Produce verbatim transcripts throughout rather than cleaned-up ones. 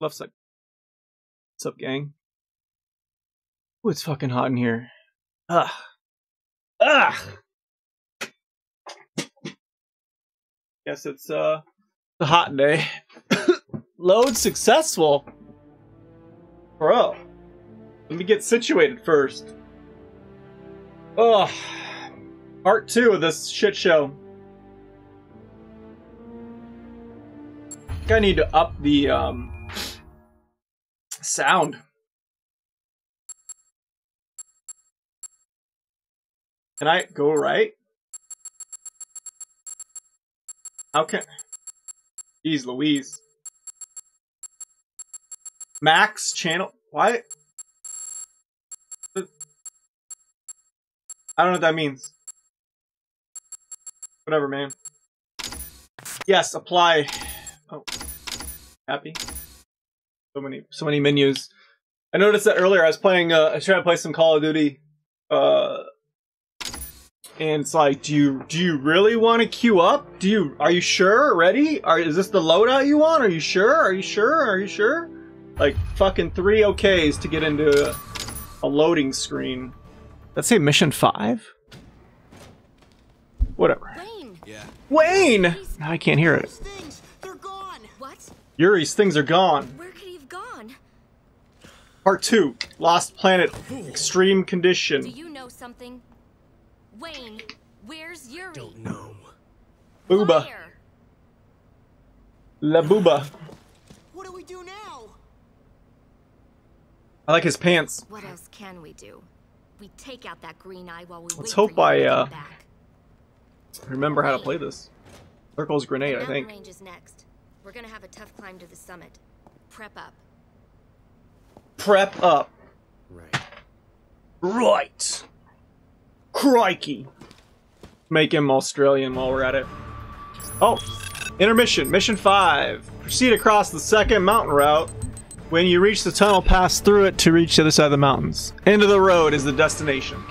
Left side. What's up, gang? Ooh, it's fucking hot in here. Ugh. Ugh! Guess it's, uh, a hot day. Load successful? Bro. Let me get situated first. Ugh. Part two of this shit show. I think I need to up the, um... sound. Can I go right? How can... Jeez Louise. Max channel... What? I don't know what that means. Whatever, man. Yes, apply. Oh. Happy. So many, so many menus. I noticed that earlier. I was playing, uh, I was trying to play some Call of Duty, uh, and it's like, do you, do you really want to queue up? Do you, are you sure? Ready? Are, is this the loadout you want? Are you sure? Are you sure? Are you sure? Like, fucking three okays to get into a, a loading screen. Let's say mission five? Whatever. Wayne! Yeah. Wayne! Now I can't hear it. Yuri's things, they're gone. What? Yuri's things are gone. Where could he have gone? Part two, Lost Planet, Extreme Condition. Do you know something? Wayne, where's Yuri? Don't know. Booba. Liar. La Booba. What do we do now? I like his pants. What else can we do? We take out that green eye while we Let's wait hope for I uh, remember how to play this. Circle's grenade, I think. Range is next. We're gonna have a tough climb to the summit. Prep up. Prep up. Right. Right. Crikey. Make him Australian while we're at it. Oh, intermission. Mission five. Proceed across the second mountain route. When you reach the tunnel, pass through it to reach the other side of the mountains. End of the road is the destination.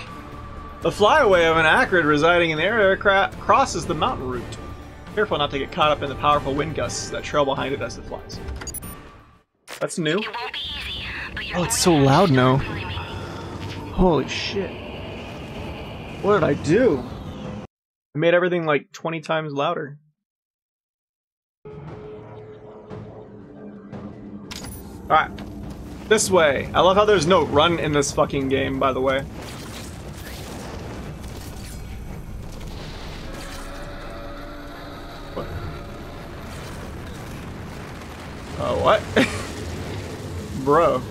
The flyaway of an Akrid residing in the area crosses the mountain route. Careful not to get caught up in the powerful wind gusts that trail behind it as it flies. That's new. It won't be easy, but you're oh, it's so loud now. Holy shit. What did I do? I made everything like twenty times louder. Alright, this way. I love how there's no run in this fucking game, by the way. What? Oh, uh, what? Bro.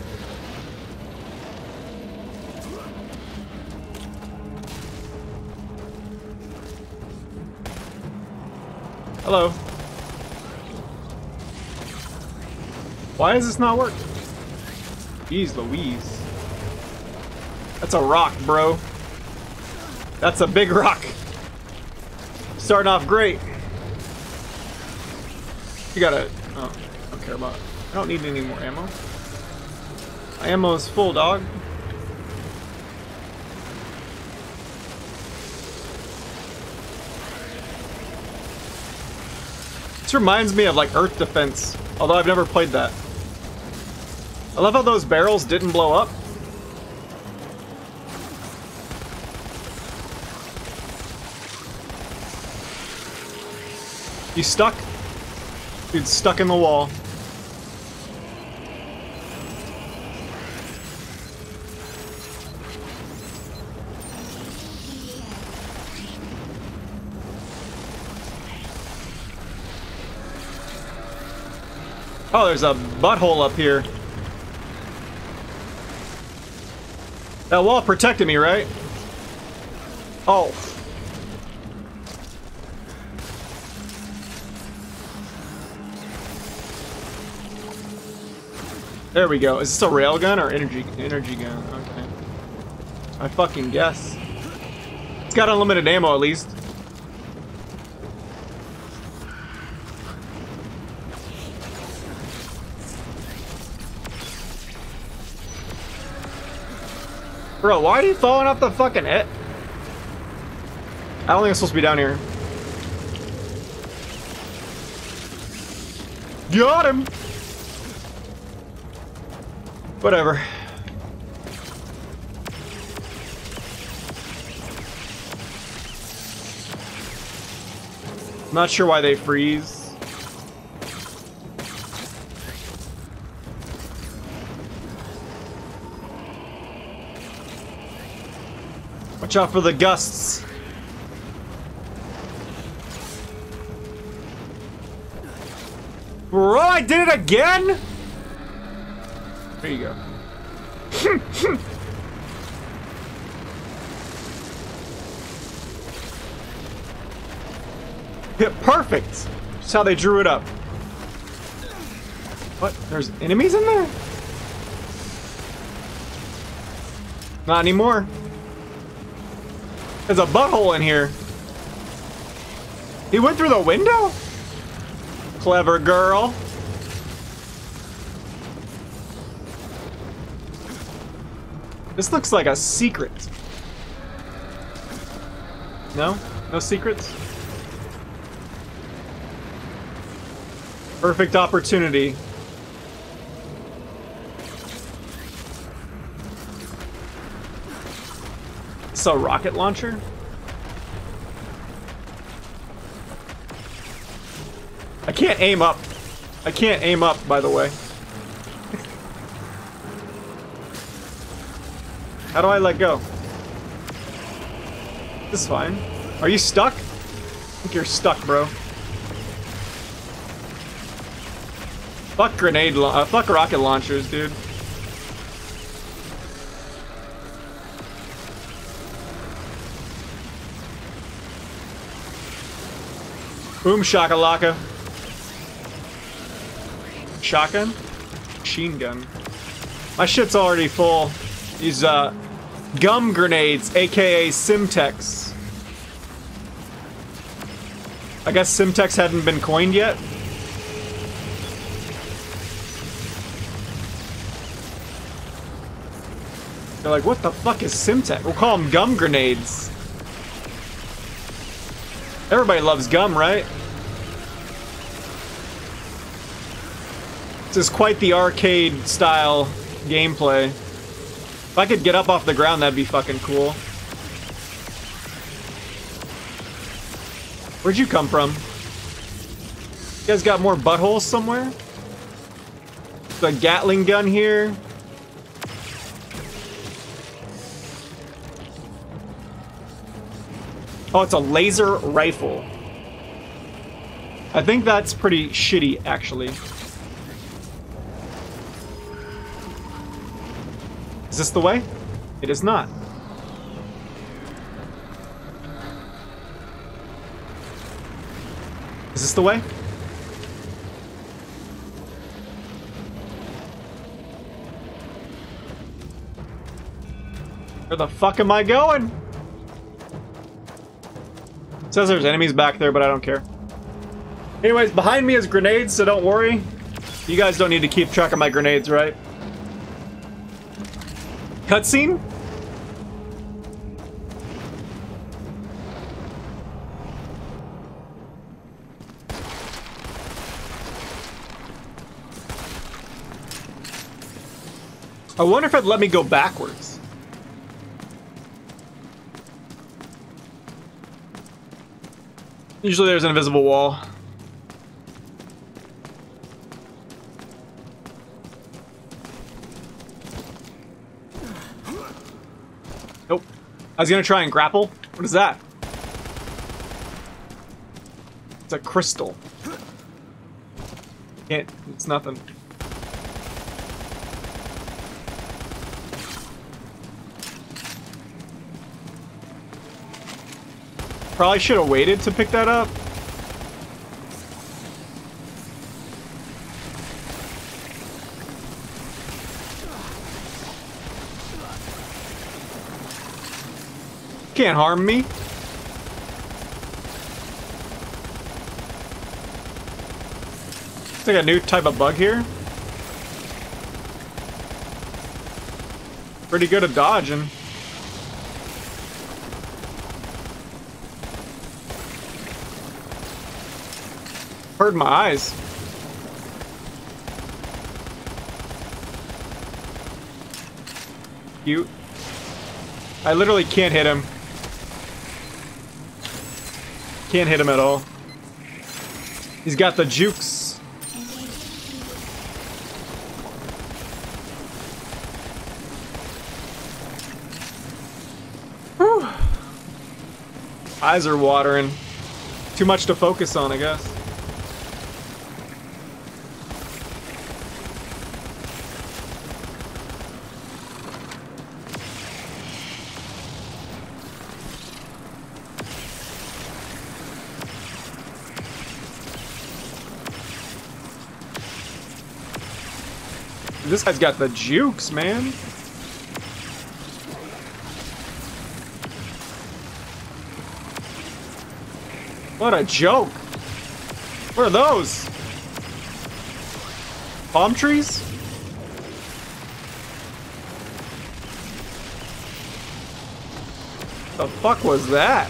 Hello. Why does this not work? Jeez Louise. That's a rock, bro. That's a big rock. Starting off great. You gotta... Oh, I don't care about it. I don't need any more ammo. My ammo's full, dog. This reminds me of, like, Earth Defense. Although I've never played that. I love how those barrels didn't blow up. You stuck? Dude's stuck in the wall. Oh, there's a butthole up here. That wall protected me, right? Oh. There we go. Is this a railgun or energy energy gun? Okay. I fucking guess. It's got unlimited ammo at least. Bro, why are you falling off the fucking hit? I don't think I'm supposed to be down here. Got him! Whatever. Not sure why they freeze. Watch out for the gusts. Bro, I did it again? There you go. Hit perfect. That's how they drew it up. What? There's enemies in there? Not anymore. There's a butthole in here. He went through the window? Clever girl. This looks like a secret. No? No secrets? Perfect opportunity. It's a rocket launcher? I can't aim up. I can't aim up, by the way. How do I let go? This is fine. Are you stuck? I think you're stuck, bro. Fuck grenade, uh, fuck rocket launchers, dude. Boom shakalaka. Shotgun? Machine gun. My shit's already full. These, uh, gum grenades, aka Semtex. I guess Semtex hadn't been coined yet. They're like, what the fuck is Semtex? We'll call them gum grenades. Everybody loves gum, right? This is quite the arcade style gameplay. If I could get up off the ground, that'd be fucking cool. Where'd you come from? You guys got more buttholes somewhere? The Gatling gun here. Oh, it's a laser rifle. I think that's pretty shitty, actually. Is this the way? It is not. Is this the way? Where the fuck am I going? It says there's enemies back there, but I don't care. Anyways, behind me is grenades, so don't worry. You guys don't need to keep track of my grenades, right? Cutscene? I wonder if it'd let me go backwards. Usually there's an invisible wall. Nope. I was gonna try and grapple. What is that? It's a crystal. Can't, it's nothing. Probably should have waited to pick that up. Can't harm me. It's like a new type of bug here. Pretty good at dodging. Hurt my eyes. cute. I literally can't hit him. Can't hit him at all. He's got the jukes. Whew. Eyes are watering. Too much to focus on, I guess. This guy's got the jukes, man. What a joke. What are those? Palm trees? The fuck was that?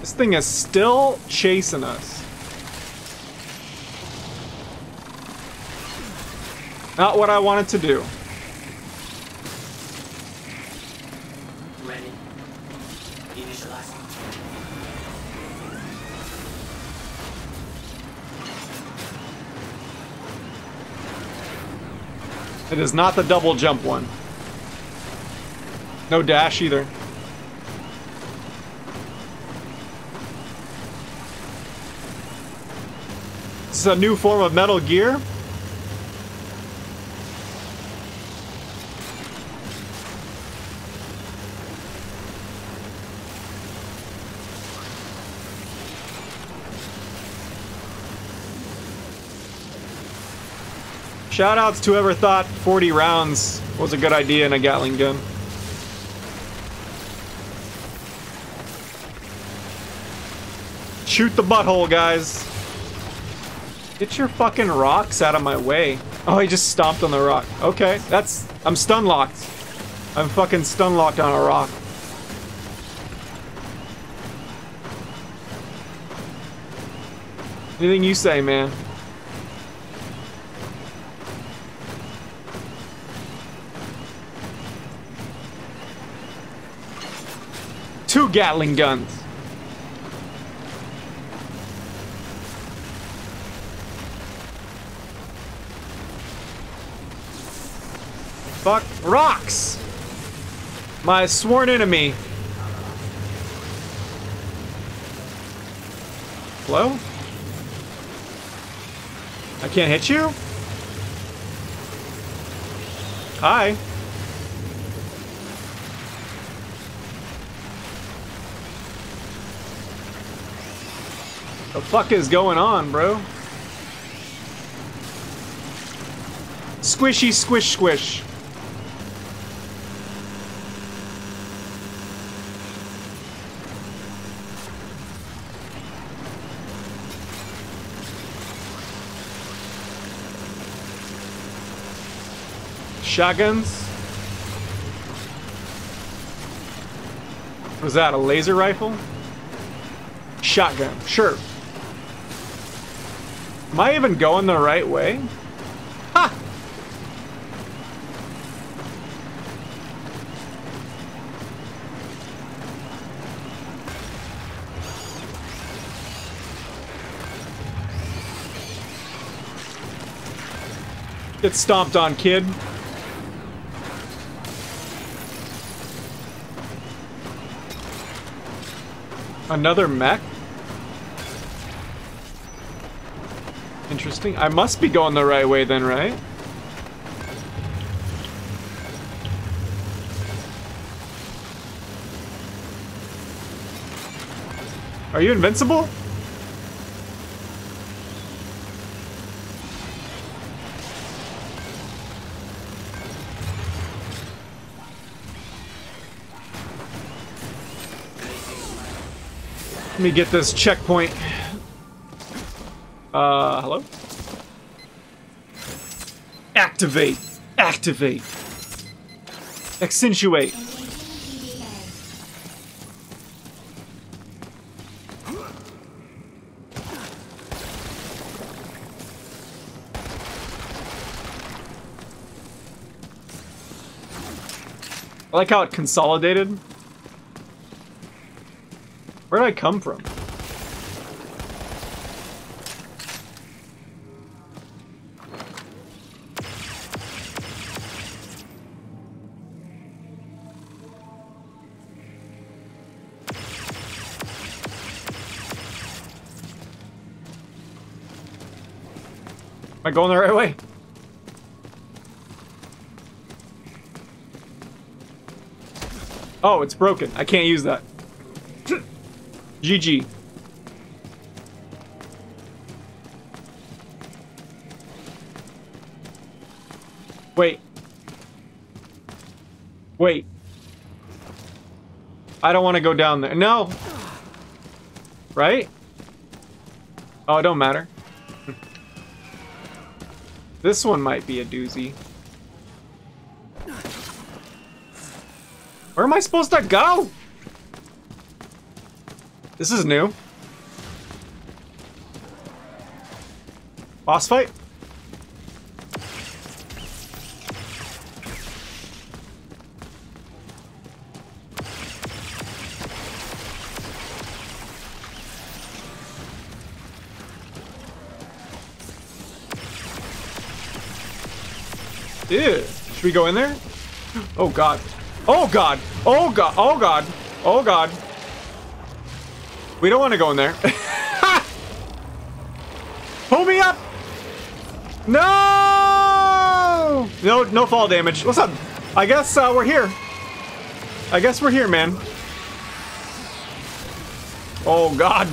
This thing is still chasing us. Not what I wanted to do. It is not the double jump one. No dash either. This is a new form of Metal Gear. Shoutouts to whoever thought forty rounds was a good idea in a Gatling gun. Shoot the butthole, guys. Get your fucking rocks out of my way. Oh, he just stomped on the rock. Okay, that's... I'm stun locked. I'm fucking stun locked on a rock. Anything you say, man. Two Gatling guns. Fuck rocks. My sworn enemy. Hello? I can't hit you? Hi. The fuck is going on, bro? Squishy, squish, squish. Shotguns. Was that a laser rifle? Shotgun, sure. Am I even going the right way? Ha! Get stomped on, kid. Another mech? Interesting. I must be going the right way then, right? Are you invincible? Let me get this checkpoint. Uh, hello? Activate! Activate! Accentuate! I like how it consolidated. Where did I come from? Am I going the right way? Oh, it's broken. I can't use that. G G. Wait. Wait. I don't want to go down there. No! Right? Oh, it don't matter. This one might be a doozy. Where am I supposed to go? This is new. Boss fight? Ew. Should we go in there? Oh god. Oh god! Oh god! Oh god! Oh god! We don't want to go in there. Pull me up! No! No, no fall damage. What's up? I guess uh, we're here. I guess we're here, man. Oh god!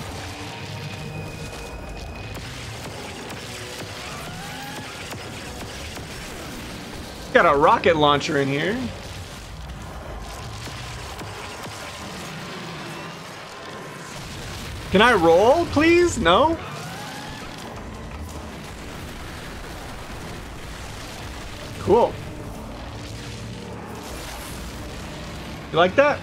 Got a rocket launcher in here. Can I roll, please? No? Cool. You like that?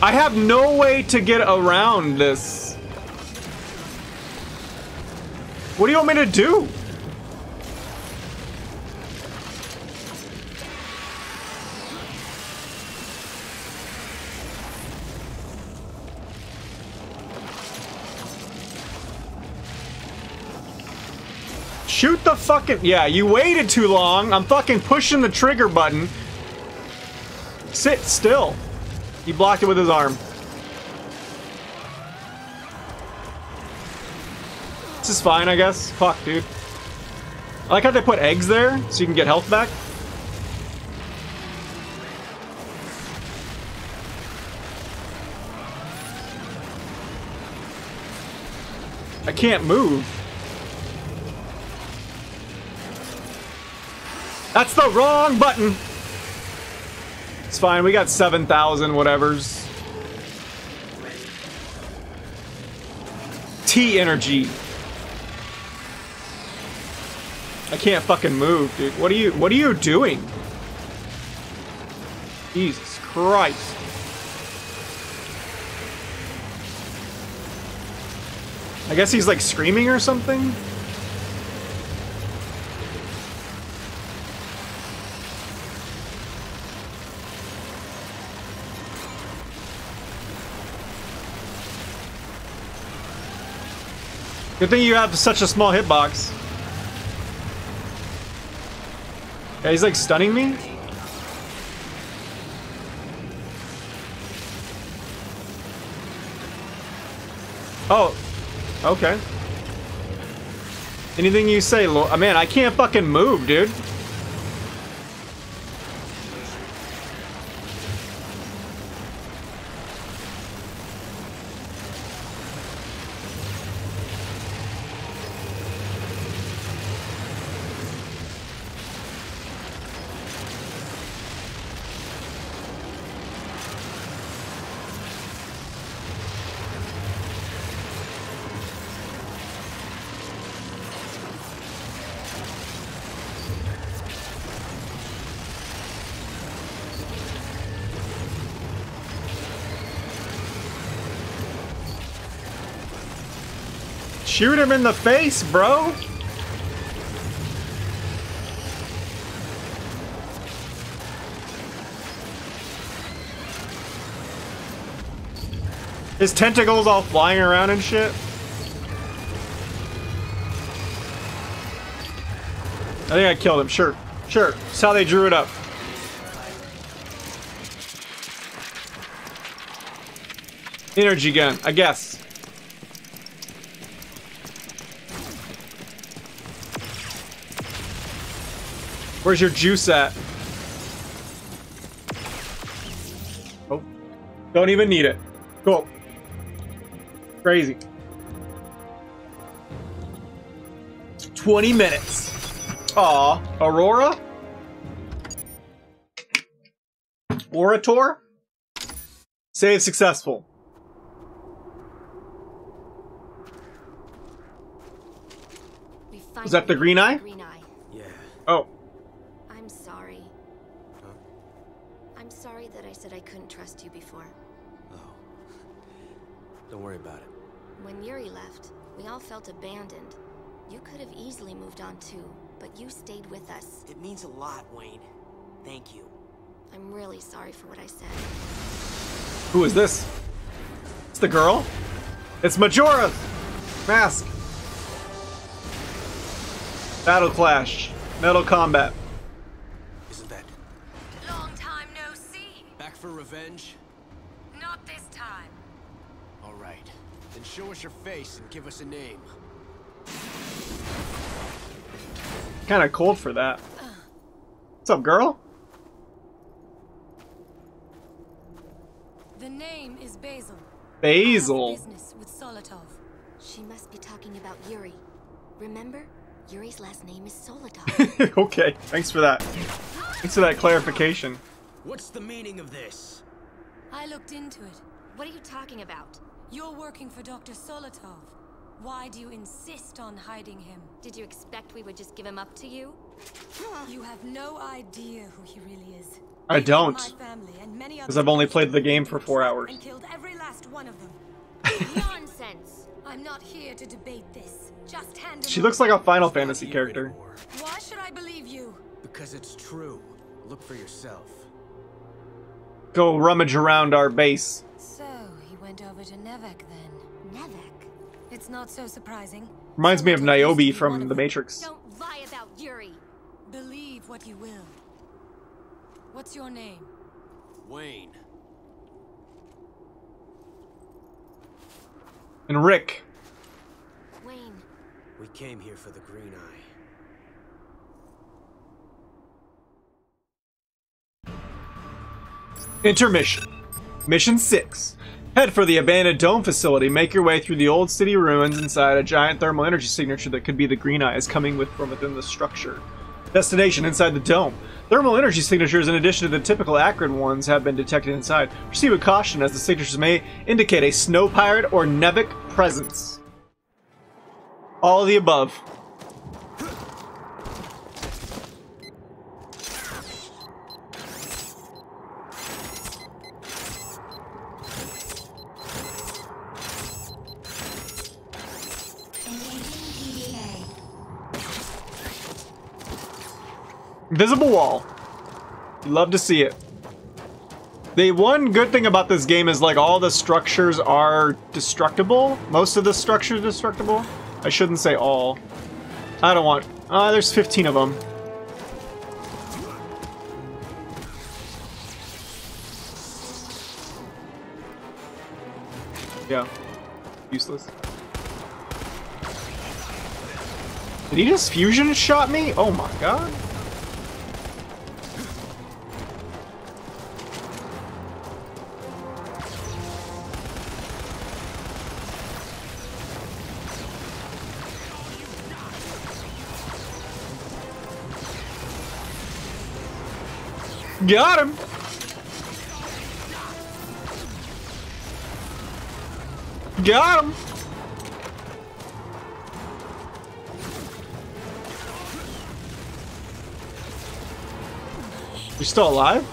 I have no way to get around this. What do you want me to do? Shoot the fucking... Yeah, you waited too long. I'm fucking pushing the trigger button. Sit still. He blocked it with his arm. This is fine, I guess. Fuck, dude. I like how they put eggs there so you can get health back. I can't move. That's the wrong button. It's fine. We got seven thousand whatevers. T energy. I can't fucking move, dude. What are you what are you doing? Jesus Christ. I guess he's like screaming or something. Good thing you have such a small hitbox. Yeah, he's like stunning me. Oh, okay. Anything you say, Lord. Man, I can't fucking move, dude. Shoot him in the face, bro! His tentacles all flying around and shit. I think I killed him. Sure. Sure. That's how they drew it up. Energy gun, I guess. Where's your juice at? Oh, don't even need it. Cool. Crazy. twenty minutes. Aw, Aurora? Orator? Save successful. Was that the green eye? Green eye. Yeah. Oh. I'm sorry. Huh? I'm sorry that I said I couldn't trust you before. Oh. Don't worry about it. When Yuri left, we all felt abandoned. You could have easily moved on too, but you stayed with us. It means a lot, Wayne. Thank you. I'm really sorry for what I said. Who is this? It's the girl? It's Majora's mask. Battle Clash. Metal Combat. Isn't that? Long time no see. Back for revenge? Not this time. Alright. Then show us your face and give us a name. Kinda cold for that. What's up, girl? The name is Basil. Basil? I have business with Solotov. She must be talking about Yuri. Remember? Yuri's last name is Solotov. Okay, thanks for that. Thanks for that clarification. What's the meaning of this? I looked into it. What are you talking about? You're working for Doctor Solotov. Why do you insist on hiding him? Did you expect we would just give him up to you? You have no idea who he really is. I don't. Because I've only played the game for four hours. And killed every last one of them. Nonsense. I'm not here to debate this. Just hand she looks like a Final Fantasy character. Why should I believe you? Because it's true. Look for yourself. Go rummage around our base. So he went over to Nevec then. Nevec? It's not so surprising. Reminds me of Niobe from The Matrix. Don't lie about Yuri. Believe what you will. What's your name? Wayne. And Rick. Wayne. We came here for the green eye. Intermission. Mission six. Head for the abandoned dome facility. Make your way through the old city ruins inside a giant thermal energy signature that could be the green eye is coming with from within the structure. Destination inside the dome. Thermal energy signatures, in addition to the typical Akrid ones, have been detected inside. Proceed with caution, as the signatures may indicate a snow pirate or Nevec presence. All of the above. Invisible wall. You love to see it. The one good thing about this game is like all the structures are destructible. Most of the structures are destructible. I shouldn't say all. I don't want... Ah, uh, there's fifteen of them. Yeah. Useless. Did he just fusion shot me? Oh my god. Got him! Got him! You still alive?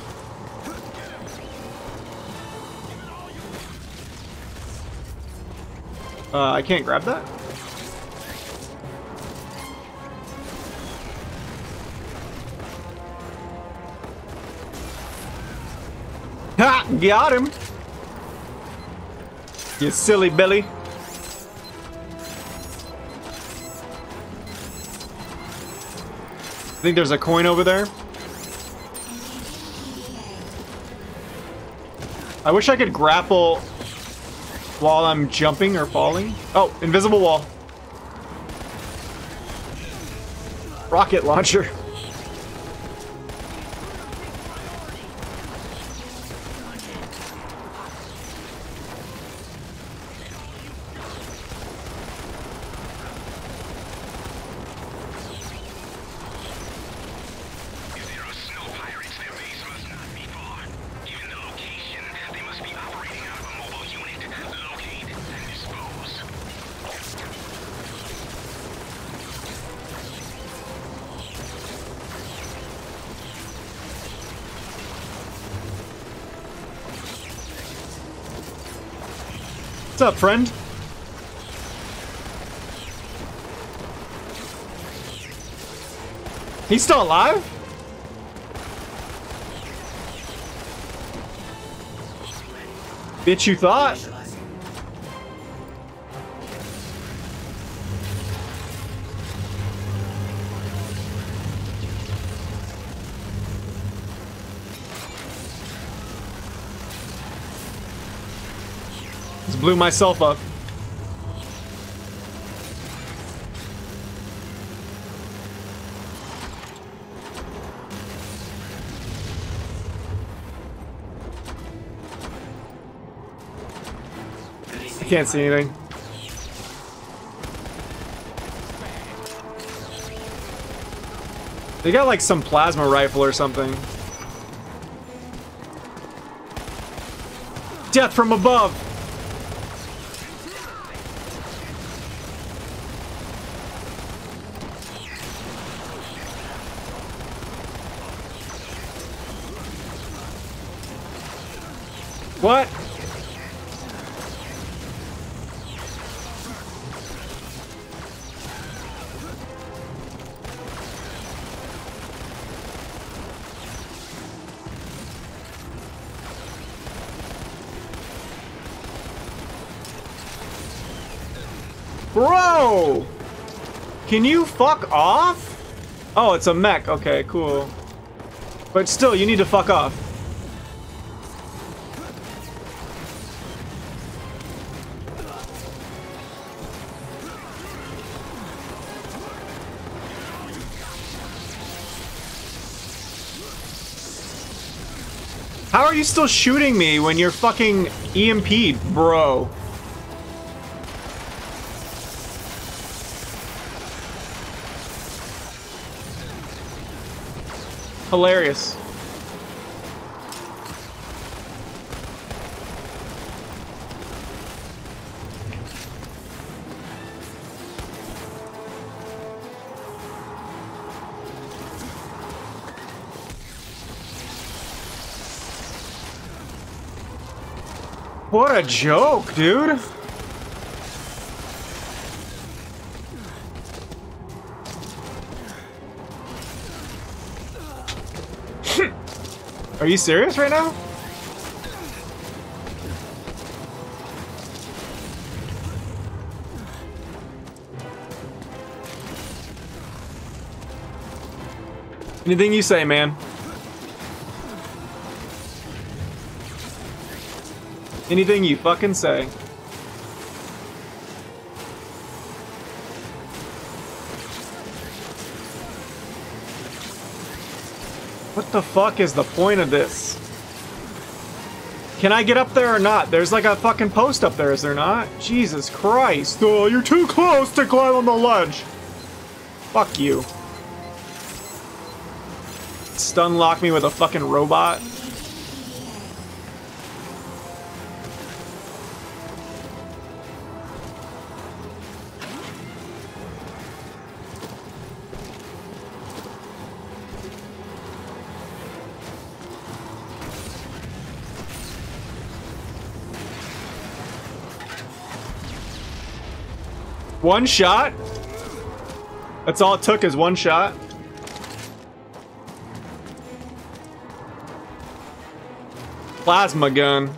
Uh, I can't grab that? Ha! Got him! you silly Billy. I think there's a coin over there. I wish I could grapple while I'm jumping or falling. Oh, invisible wall. Rocket launcher. What's up, friend? He's still alive? Bitch, you thought? Blew myself up. I can't see anything. They got like some plasma rifle or something. Death from above. What? Bro! Can you fuck off? Oh, it's a mech. Okay, cool. But still, you need to fuck off. How are you still shooting me when you're fucking E M P'd, bro? Hilarious. What a joke, dude! Are you serious right now? Anything you say, man. Anything you fucking say. What the fuck is the point of this? Can I get up there or not? There's like a fucking post up there, is there not? Jesus Christ. Oh, you're too close to climb on the ledge. Fuck you. Stun lock me with a fucking robot. One shot? That's all it took is one shot. Plasma gun.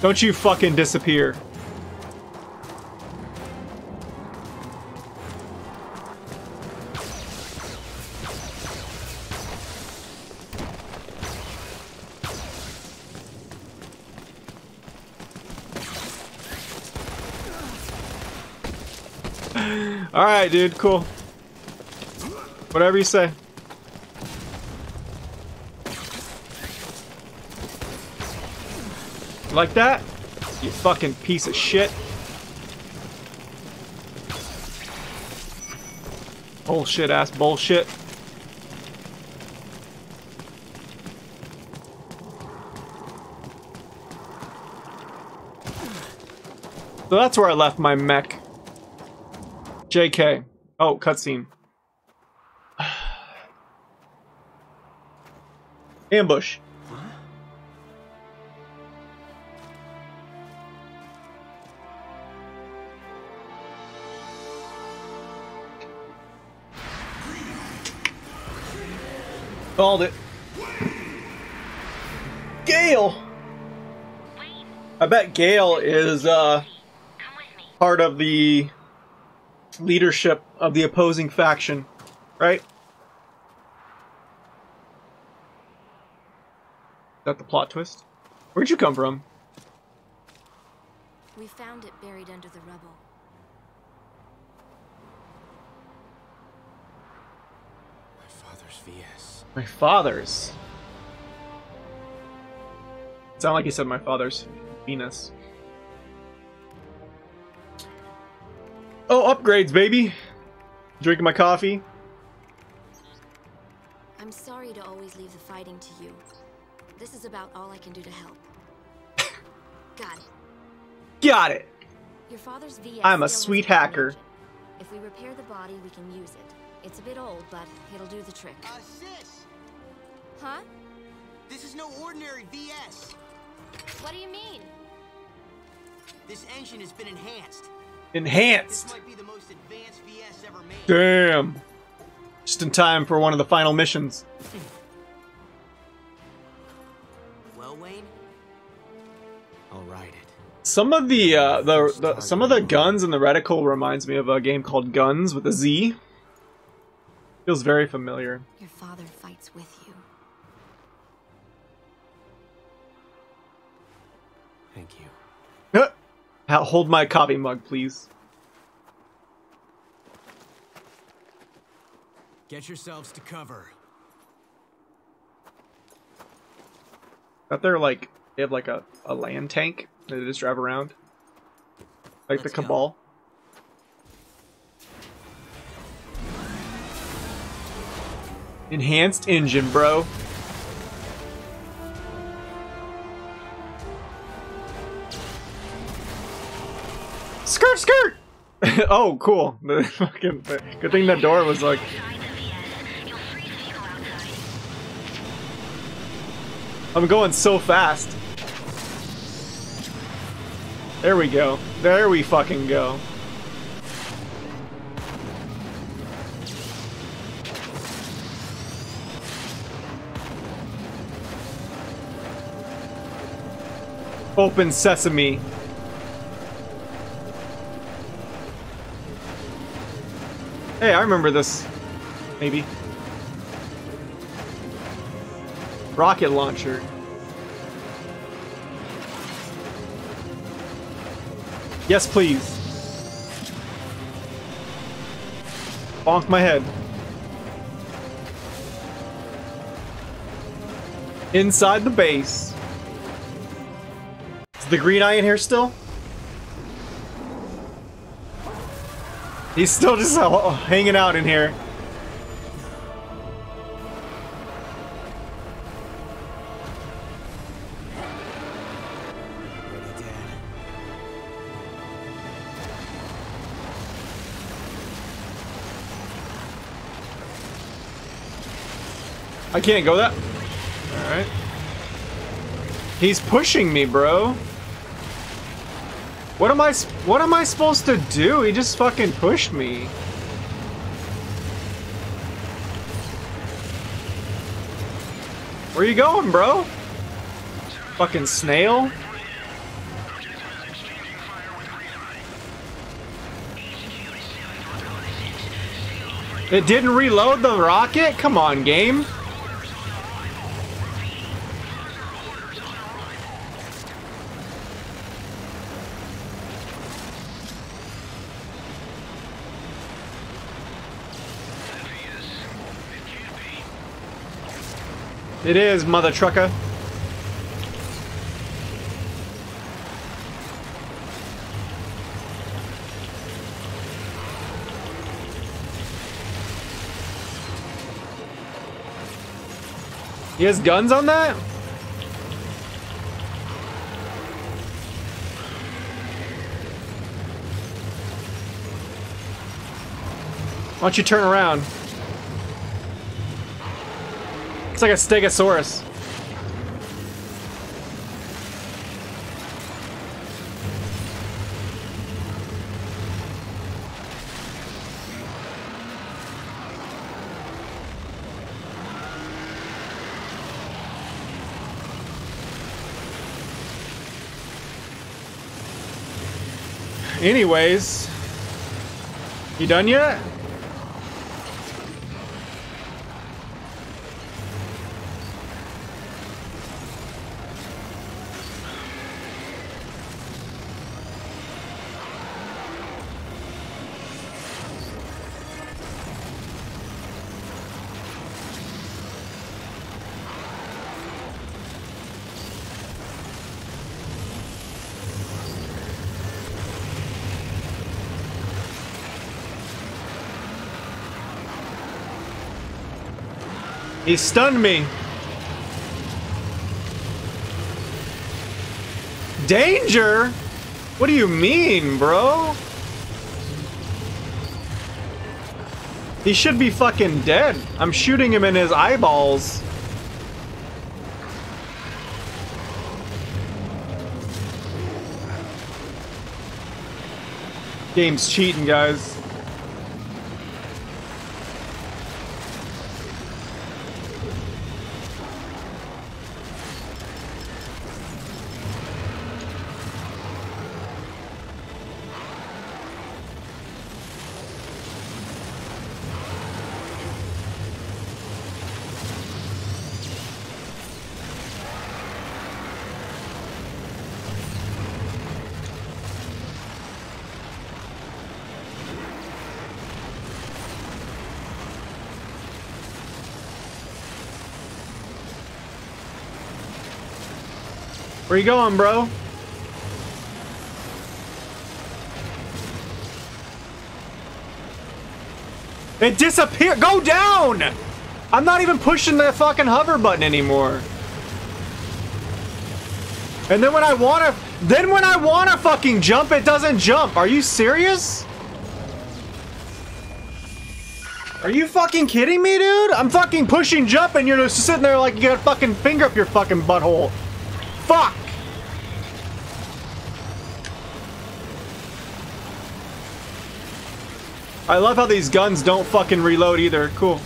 Don't you fucking disappear. Alright, dude, cool. Whatever you say. Like that? You fucking piece of shit. Bullshit ass bullshit. So that's where I left my mech. J K. Oh, cutscene. Ambush. Huh? Called it. Gale! I bet Gale is uh, part of the leadership of the opposing faction, right? Is that the plot twist? Where'd you come from? We found it buried under the rubble. My father's V S. My father's? Sound like you said my father's Venus. Oh, upgrades, baby! Drinking my coffee. I'm sorry to always leave the fighting to you. This is about all I can do to help. Got it. Got it! Your father's V S. I'm a sweet hacker. If we repair the body, we can use it. It's a bit old, but it'll do the trick. Uh, sis! Huh? This is no ordinary V S. What do you mean? This engine has been enhanced. Enhanced. This might be the most advanced V S ever made. Damn. Just in time for one of the final missions. Well, Wayne. All right. Some of the uh the, the some of the guns in the reticle reminds me of a game called Guns with a Z. Feels very familiar. Your father fights with you. Thank you. Huh. I'll hold my coffee mug, please. Get yourselves to cover. Out there, like they have like a, a land tank that they just drive around, like Let's the Cabal. Go. Enhanced engine, bro. Skirt, skirt! Oh, cool. Fucking good thing that door was like. I'm going so fast. There we go. There we fucking go. Open sesame. Hey, I remember this. Maybe. Rocket launcher. Yes, please. Bonk my head. Inside the base. Is the green eye in here still? He's still just hanging out in here. I can't go that. All right. He's pushing me, bro. What am I, what am I supposed to do? He just fucking pushed me. Where you going, bro? Fucking snail? It didn't reload the rocket? Come on, game. It is, mother trucker. He has guns on that? Why don't you turn around? It's like a stegosaurus. Anyways, you done yet? He stunned me. Danger? What do you mean, bro? He should be fucking dead. I'm shooting him in his eyeballs. Game's cheating, guys. Where you going, bro? It disappeared. Go down! I'm not even pushing that fucking hover button anymore. And then when I wanna, then when I wanna fucking jump, it doesn't jump. Are you serious? Are you fucking kidding me, dude? I'm fucking pushing jump and you're just sitting there like you got a fucking finger up your fucking butthole. Fuck! I love how these guns don't fucking reload either. Cool.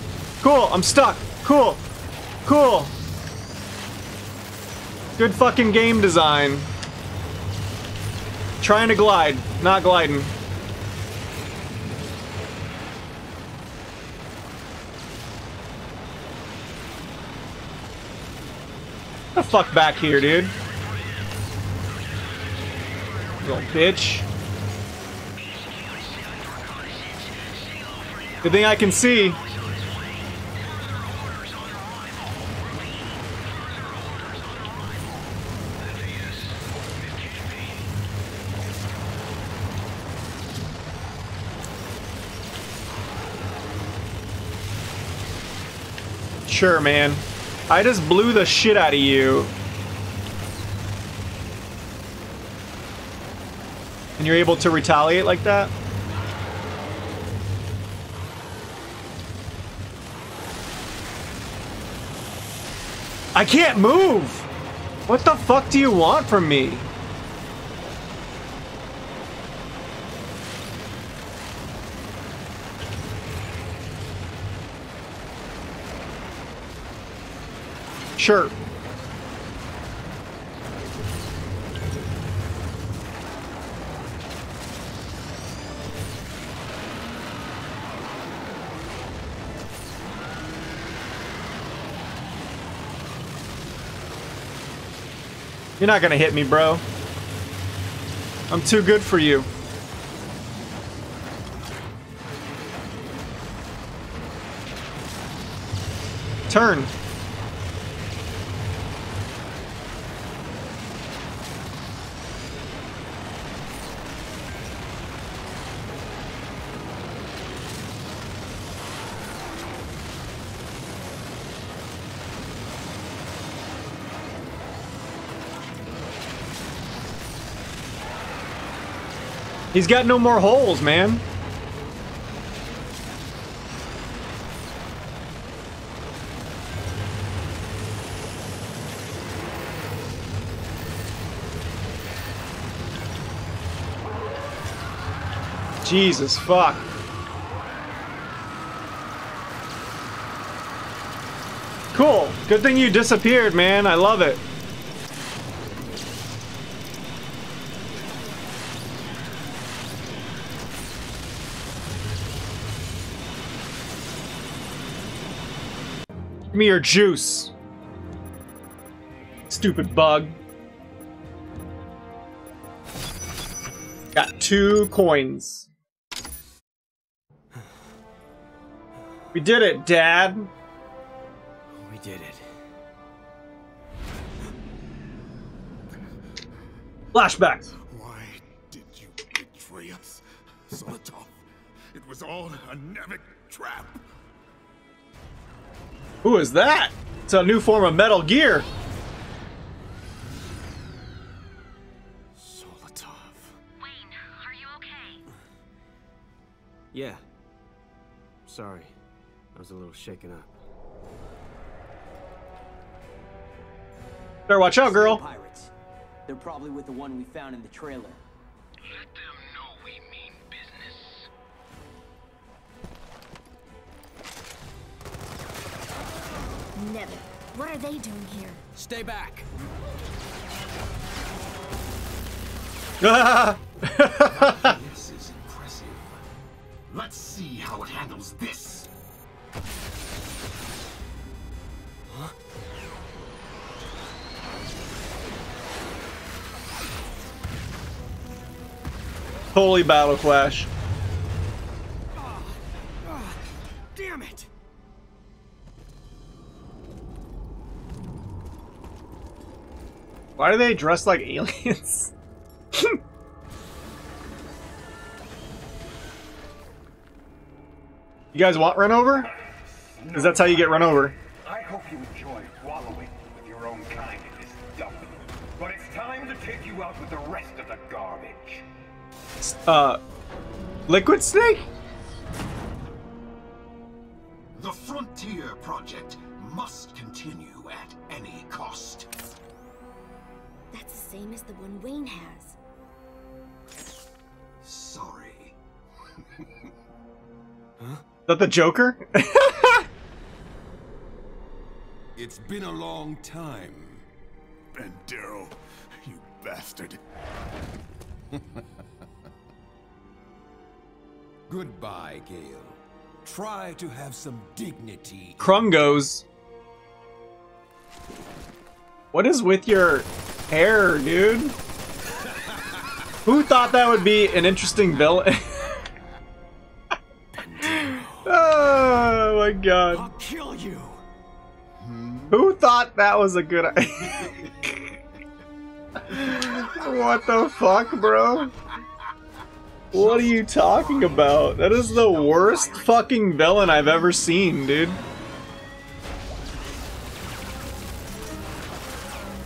Cool, I'm stuck. Cool. Cool. Good fucking game design. Trying to glide, not gliding. Get the fuck back here, dude. Little bitch. Good thing I can see. Sure, man. I just blew the shit out of you. And you're able to retaliate like that? I can't move! What the fuck do you want from me? Sure. You're not gonna hit me, bro. I'm too good for you. Turn. He's got no more holes, man. Jesus, fuck. Cool. Good thing you disappeared, man. I love it. Give me your juice. Stupid bug. Got two coins. We did it, Dad. We did it. Flashbacks. Why did you betray us, Solotov? It was all a Nevec trap. Who is that? It's a new form of Metal Gear. Solotov. Wayne, are you okay? Yeah. Sorry. I was a little shaken up. Better watch out, girl. Pirates. They're probably with the one we found in the trailer. Let them know we mean business. Nevin, what are they doing here? Stay back. This is impressive. Let's see how it handles this. Huh? Holy battle flash. Oh, oh, damn it. Why do they dress like aliens? You guys want run over? Because that's how you get run over. I hope you enjoy wallowing with your own kind in this dump. But it's time to take you out with the rest of the garbage. Uh, Liquid Snake? The Frontier Project must continue at any cost. That's the same as the one Wayne has. Sorry. Huh? Is that the Joker? It's been a long time. Ben Darrow, you bastard. Goodbye, Gale. Try to have some dignity. Krungos. What is with your hair, dude? Who thought that would be an interesting villain? Oh my god. I'll kill you. Who thought that was a good idea? What the fuck, bro? What are you talking about? That is the worst fucking villain I've ever seen, dude.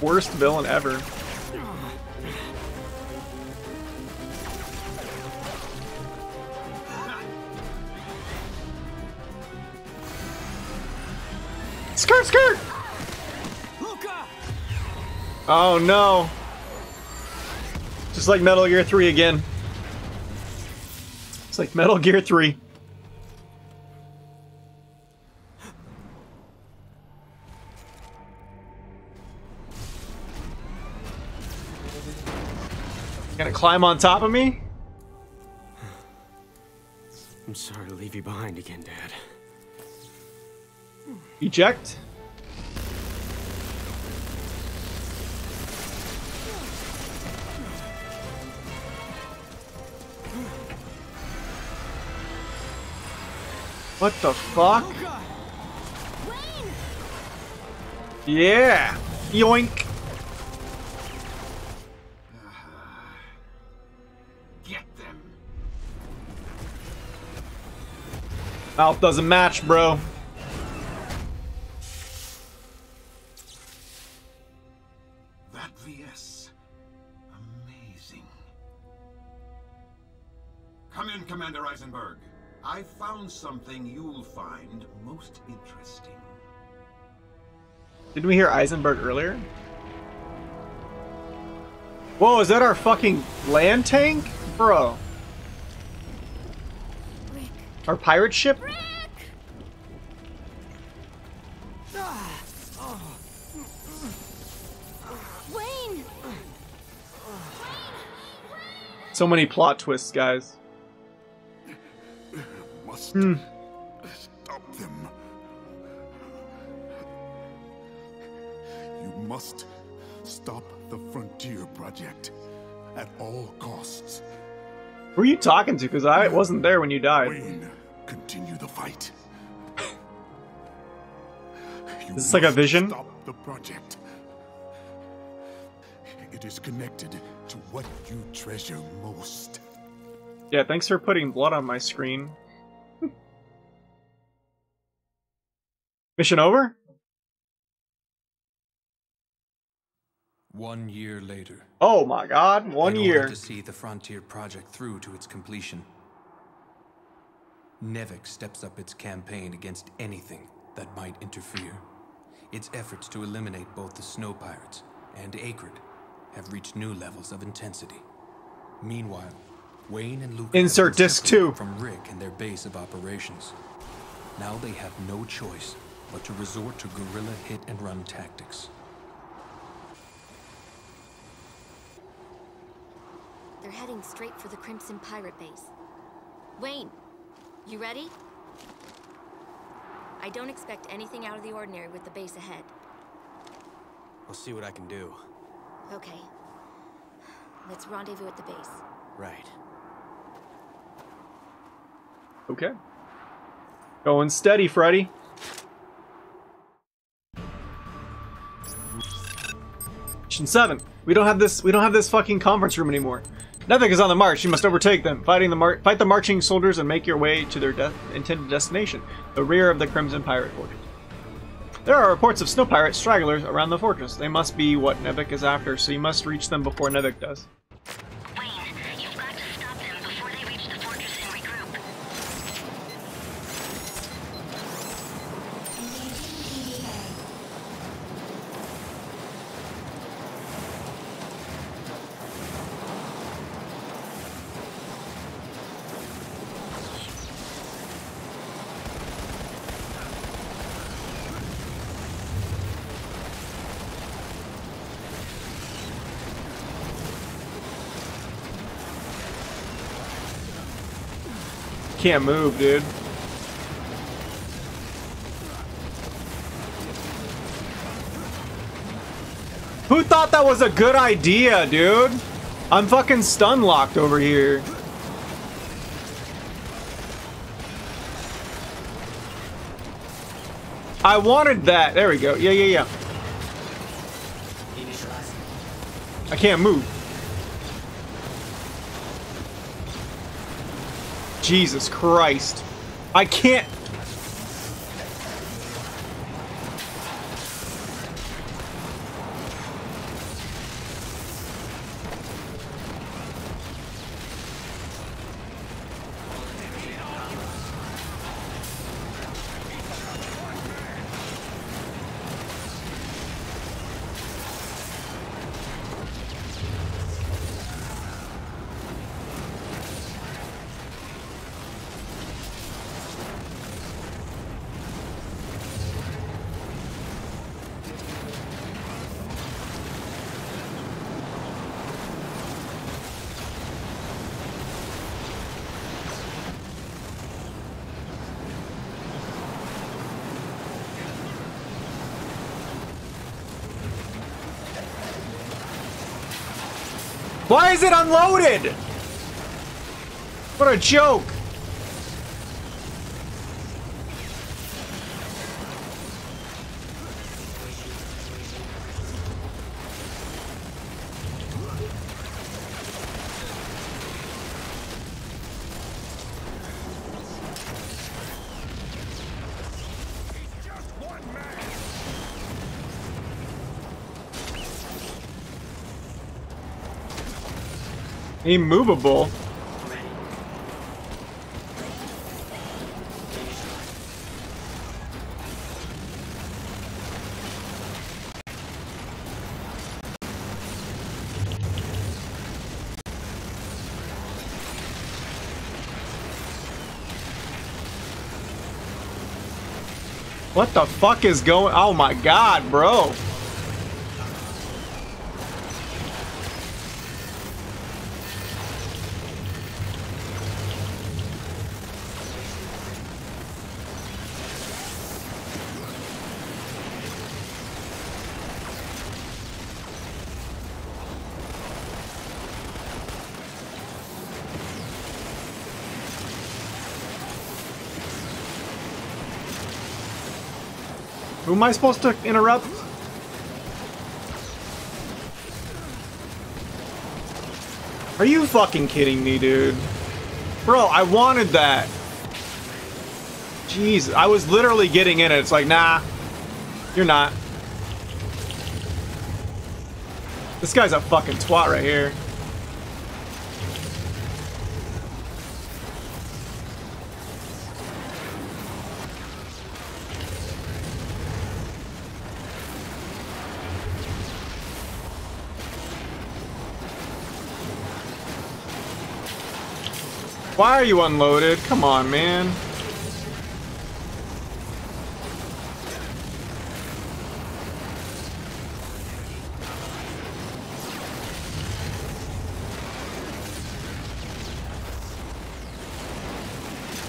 Worst villain ever. Skirt, skirt! Luca! Oh no. Just like Metal Gear three again. It's like Metal Gear three. Gonna climb on top of me? I'm sorry to leave you behind again, Dad. Eject. What the fuck? Luca. Wayne. Yeah! Yoink! Get them! Mouth doesn't match, bro. Eisenberg, I found something you'll find most interesting. Didn't we hear Eisenberg earlier? Whoa, is that our fucking land tank? Bro. Rick. Our pirate ship? Rick. Wayne. So many plot twists, guys. Hmm. Stop them. You must stop the Frontier Project at all costs. Who are you talking to? Because I wasn't there when you died. Wayne, continue the fight. Is this like a vision? Stop the project. It is connected to what you treasure most. Yeah, thanks for putting blood on my screen. Mission over? One year later. Oh my god, one year. In order to see the Frontier Project through to its completion. Nevec steps up its campaign against anything that might interfere. Its efforts to eliminate both the Snow Pirates and Akrid have reached new levels of intensity. Meanwhile, Wayne and Luca insert disc two from Rick and their base of operations. Now they have no choice but to resort to guerrilla hit-and-run tactics. They're heading straight for the Crimson Pirate base. Wayne, you ready? I don't expect anything out of the ordinary with the base ahead. I'll see what I can do. Okay. Let's rendezvous at the base. Right. Okay. Going steady, Freddy. Seven. We don't have this. We don't have this fucking conference room anymore. Nothing is on the march. You must overtake them, fighting the mar fight the marching soldiers, and make your way to their de intended destination, the rear of the Crimson Pirate fortress. There are reports of snow pirate stragglers around the fortress. They must be what Nevec is after, so you must reach them before Nevec does. Wayne, you've got to stop them before they reach the fortress and regroup. Can't move, dude. Who thought that was a good idea, dude? I'm fucking stun locked over here. I wanted that. There we go. Yeah, yeah, yeah. I can't move. Jesus Christ. I can't. Why is it unloaded? What a joke. Immovable. What the fuck is going? Oh my god, bro. Who am I supposed to interrupt? Are you fucking kidding me, dude? Bro, I wanted that. Jeez, I was literally getting in it. It's like, nah, you're not. This guy's a fucking twat right here. Why are you unloaded? Come on, man.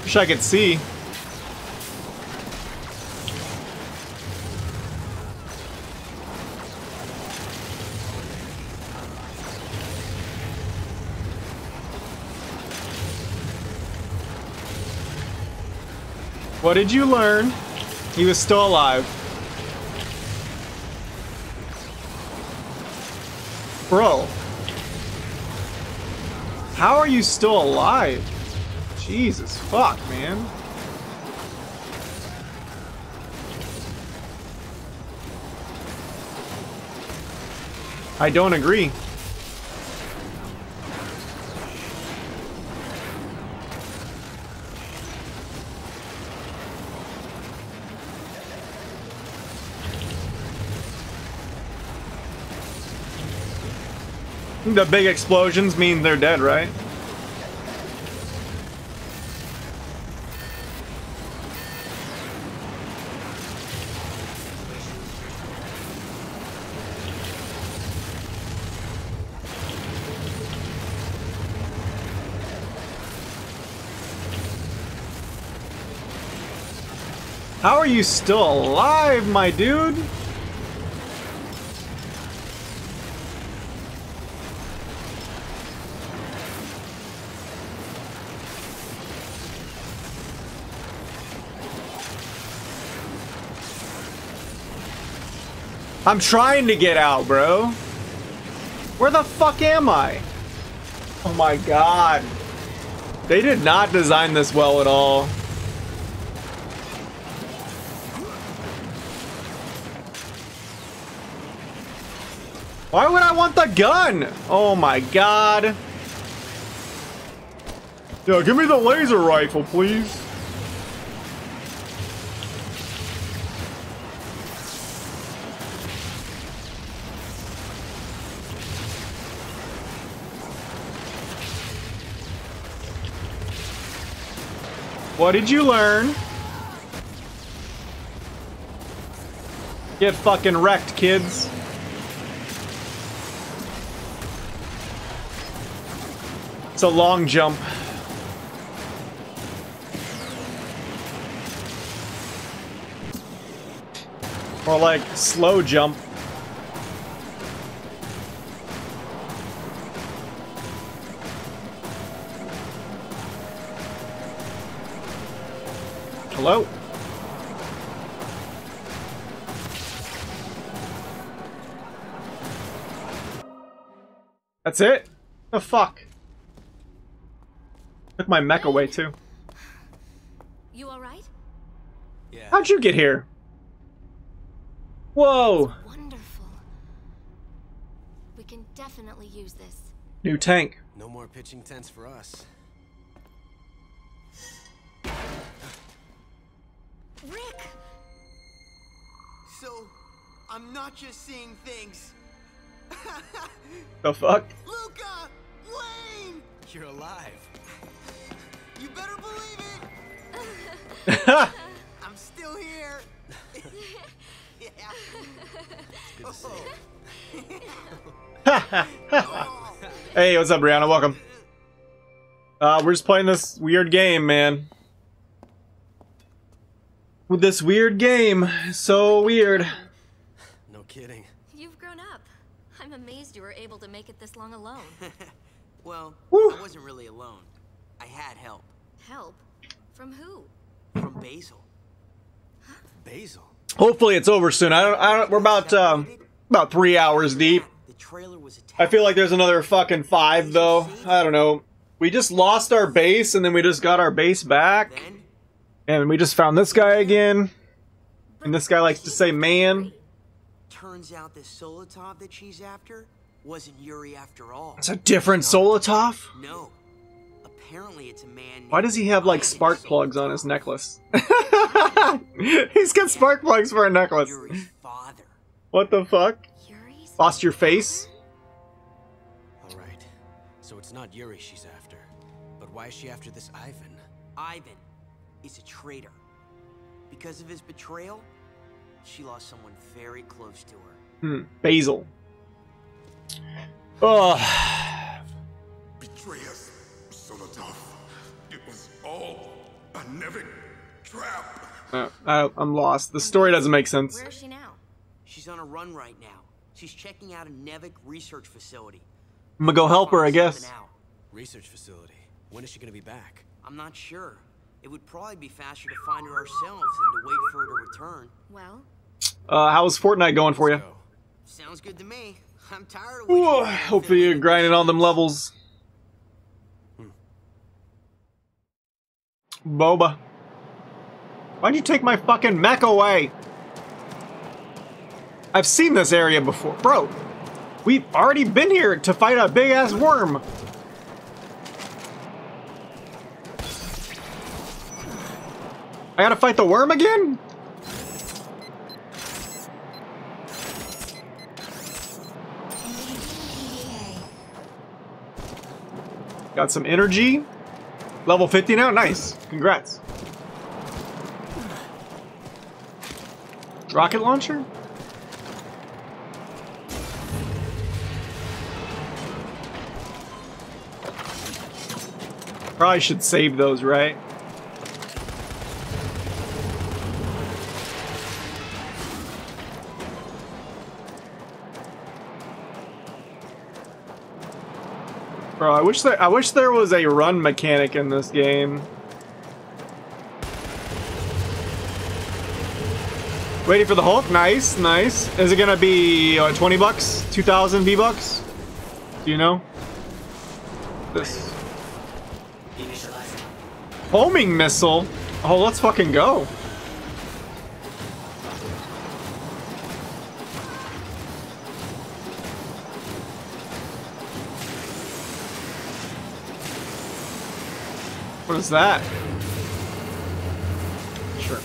Wish I could see. What did you learn? He was still alive. Bro. How are you still alive? Jesus fuck, man. I don't agree. The big explosions mean they're dead, right? How are you still alive, my dude? I'm trying to get out, bro. Where the fuck am I? Oh my god. They did not design this well at all. Why would I want the gun? Oh my god. Yo, give me the laser rifle, please. What did you learn? Get fucking wrecked, kids. It's a long jump. Or like slow jump. Hello? That's it? The fuck? Took my mech away too. You alright? Yeah. How'd you get here? Whoa! That's wonderful. We can definitely use this. New tank. No more pitching tents for us. Rick! So, I'm not just seeing things. The fuck? Luca! Wayne! You're alive. You better believe it! I'm still here. Yeah. It's good to see you. Oh. Hey, what's up, Brianna? Welcome. Uh, we're just playing this weird game, man. With this weird game. So weird. No kidding. You've grown up. I'm amazed you were able to make it this long alone. Well, woo. I wasn't really alone. I had help. Help? From who? From Basil. Huh? Basil? Hopefully it's over soon. I don't, I don't, we're about, um, about three hours deep. Trailer was attacked. I feel like there's another fucking five though. I don't know. We just lost our base and then we just got our base back. And we just found this guy again. And this guy likes to say man. Turns out this Solotov that she's after wasn't Yuri after all. It's a different Solotov? No. Apparently it's a man. Why does he have like spark plugs on his necklace? He's got spark plugs for a necklace. Yuri's father. What the fuck? Lost your face? Alright. So it's not Yuri she's after. But why is she after this Ivan? Ivan is a traitor. Because of his betrayal, she lost someone very close to her. Hmm. Basil. Oh. Betray us, Solotov. It was all a Nevec trap. Uh, I, I'm lost. The story doesn't make sense. Where is she now? She's on a run right now. She's checking out a Nevec research facility. I'm gonna go help her, I guess. Research facility? When is she gonna be back? I'm not sure. It would probably be faster to find her ourselves than to wait for her to return. Well? Uh, how's Fortnite going for you? Sounds good to me. I'm tired of waiting. Hopefully you're grinding on them levels. Hmm. Boba. Why'd you take my fucking mech away? I've seen this area before. Bro, we've already been here to fight a big ass worm. I gotta fight the worm again? Got some energy. Level fifty now? Nice. Congrats. Rocket launcher? Probably should save those, right? Bro, I wish there I wish there was a run mechanic in this game. Waiting for the Hulk, nice, nice. Is it gonna be uh, twenty bucks? two thousand V-Bucks? Do you know? This. Homing missile? Oh, let's fucking go. What is that? Sure.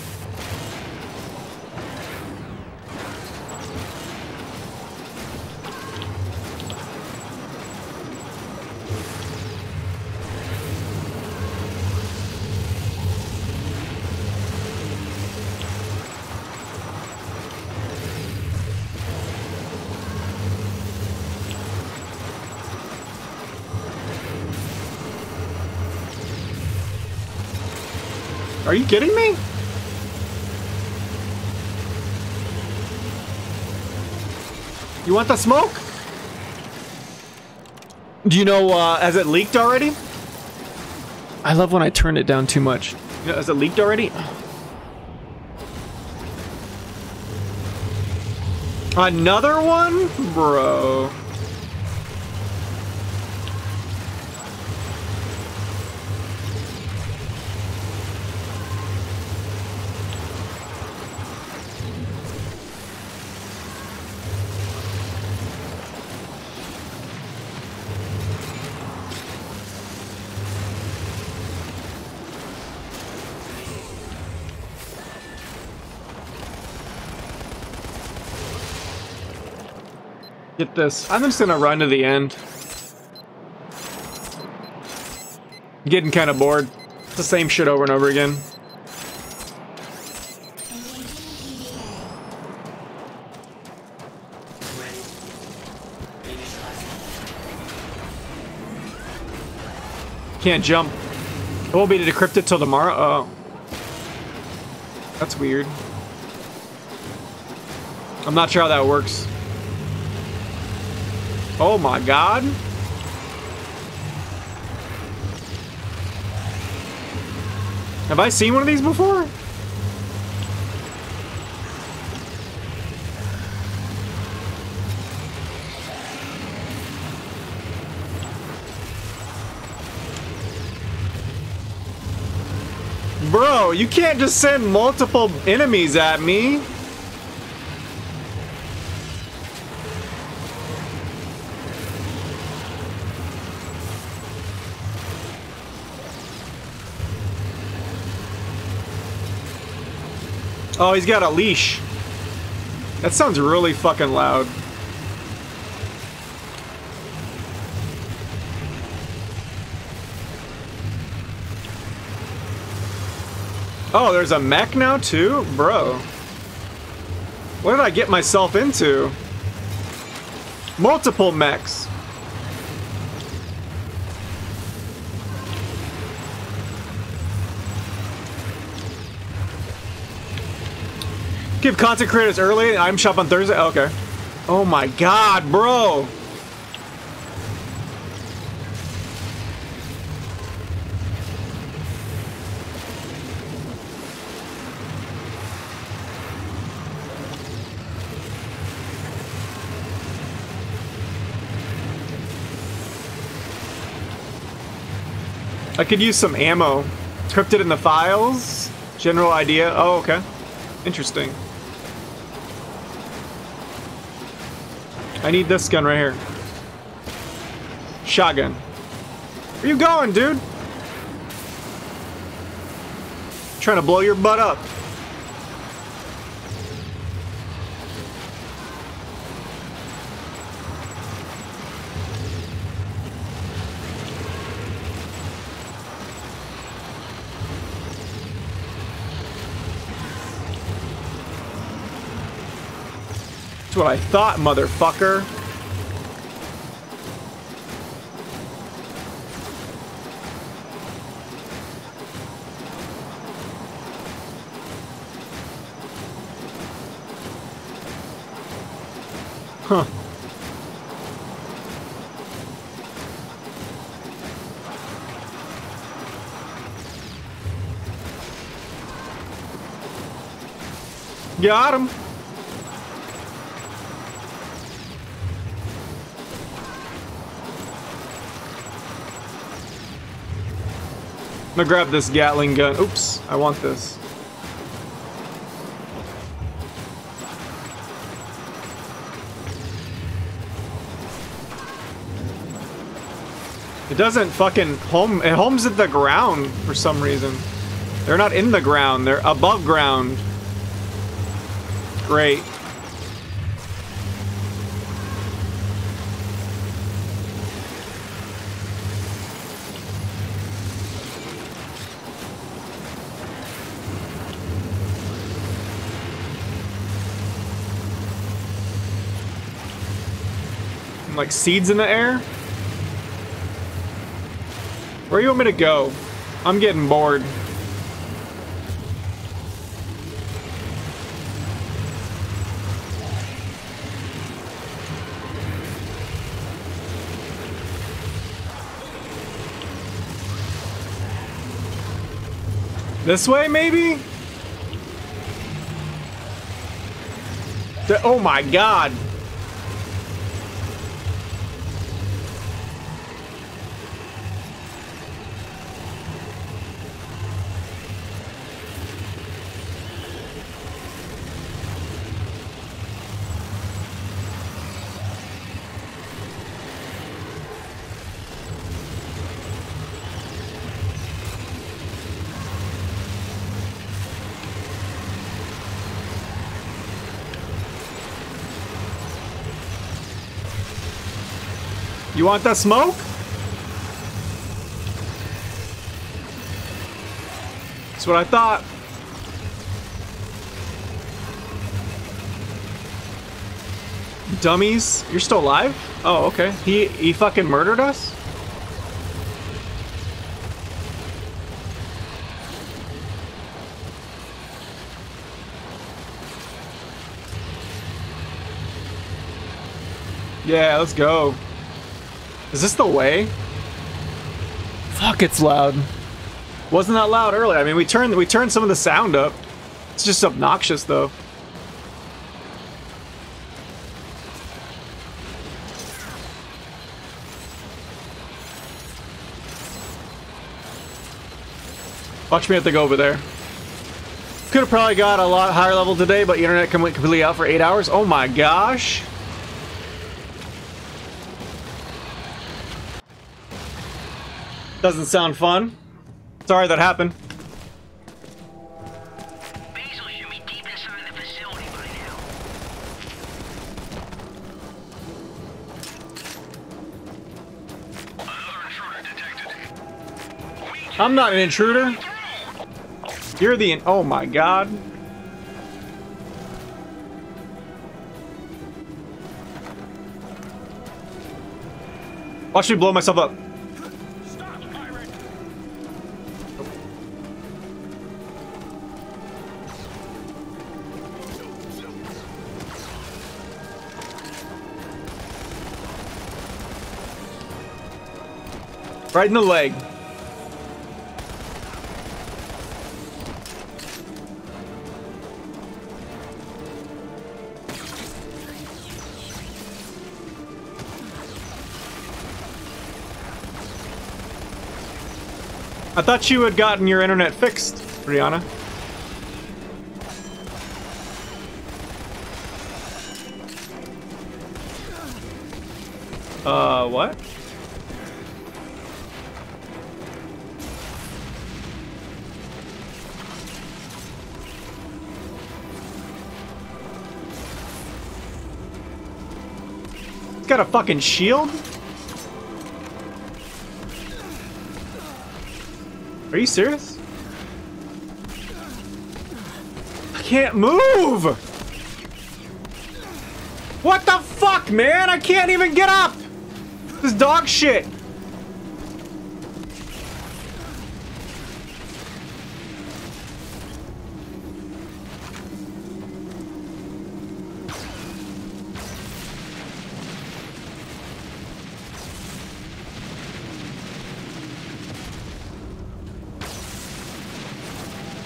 Are you kidding me? You want the smoke? Do you know, uh, has it leaked already? I love when I turn it down too much. Yeah, has it leaked already? Another one? Bro. Get this. I'm just gonna run to the end. I'm getting kind of bored. It's the same shit over and over again. Can't jump. It won't be decrypted till tomorrow. Oh. That's weird. I'm not sure how that works. Oh my god. Have I seen one of these before? Bro, you can't just send multiple enemies at me. Oh, he's got a leash. That sounds really fucking loud. Oh, there's a mech now too? Bro. What did I get myself into? Multiple mechs. Give content creators early. I'm shop on Thursday. Okay. Oh my god, bro. I could use some ammo. Encrypted in the files. General idea. Oh, okay. Interesting. I need this gun right here. Shotgun. Where you going, dude? Trying to blow your butt up. That's what I thought, motherfucker. Huh. Got him. I'm gonna grab this Gatling gun. Oops, I want this. It doesn't fucking home. It homes at the ground for some reason. They're not in the ground. They're above ground. Great. Like seeds in the air? Where do you want me to go? I'm getting bored. This way, maybe? The- oh my god! You want that smoke? That's what I thought. Dummies, you're still alive? Oh, okay. He he fucking murdered us? Yeah, let's go. Is this the way? Fuck, it's loud. Wasn't that loud earlier? I mean, we turned we turned some of the sound up. It's just obnoxious though. Watch me have to go over there. Could have probably got a lot higher level today, but the internet went completely out for eight hours. Oh my gosh. Doesn't sound fun. Sorry that happened. Basil should be deep inside the facility by now. Another intruder detected. I'm not an intruder. You're the in- oh my god. Watch me blow myself up. Stop, pirate. Right in the leg. I thought you had gotten your internet fixed, Brianna. Uh, what? It's got a fucking shield? Are you serious? I can't move! What the fuck, man? I can't even get up! This is dog shit!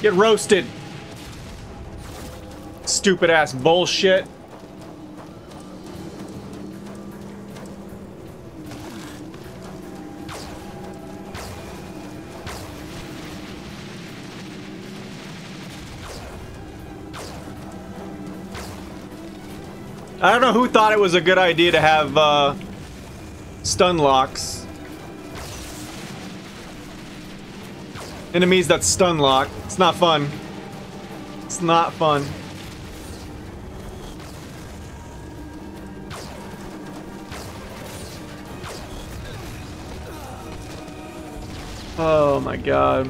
Get roasted. Stupid ass bullshit. I don't know who thought it was a good idea to have uh, stun locks. Enemies that stun lock. It's not fun. It's not fun. Oh my god.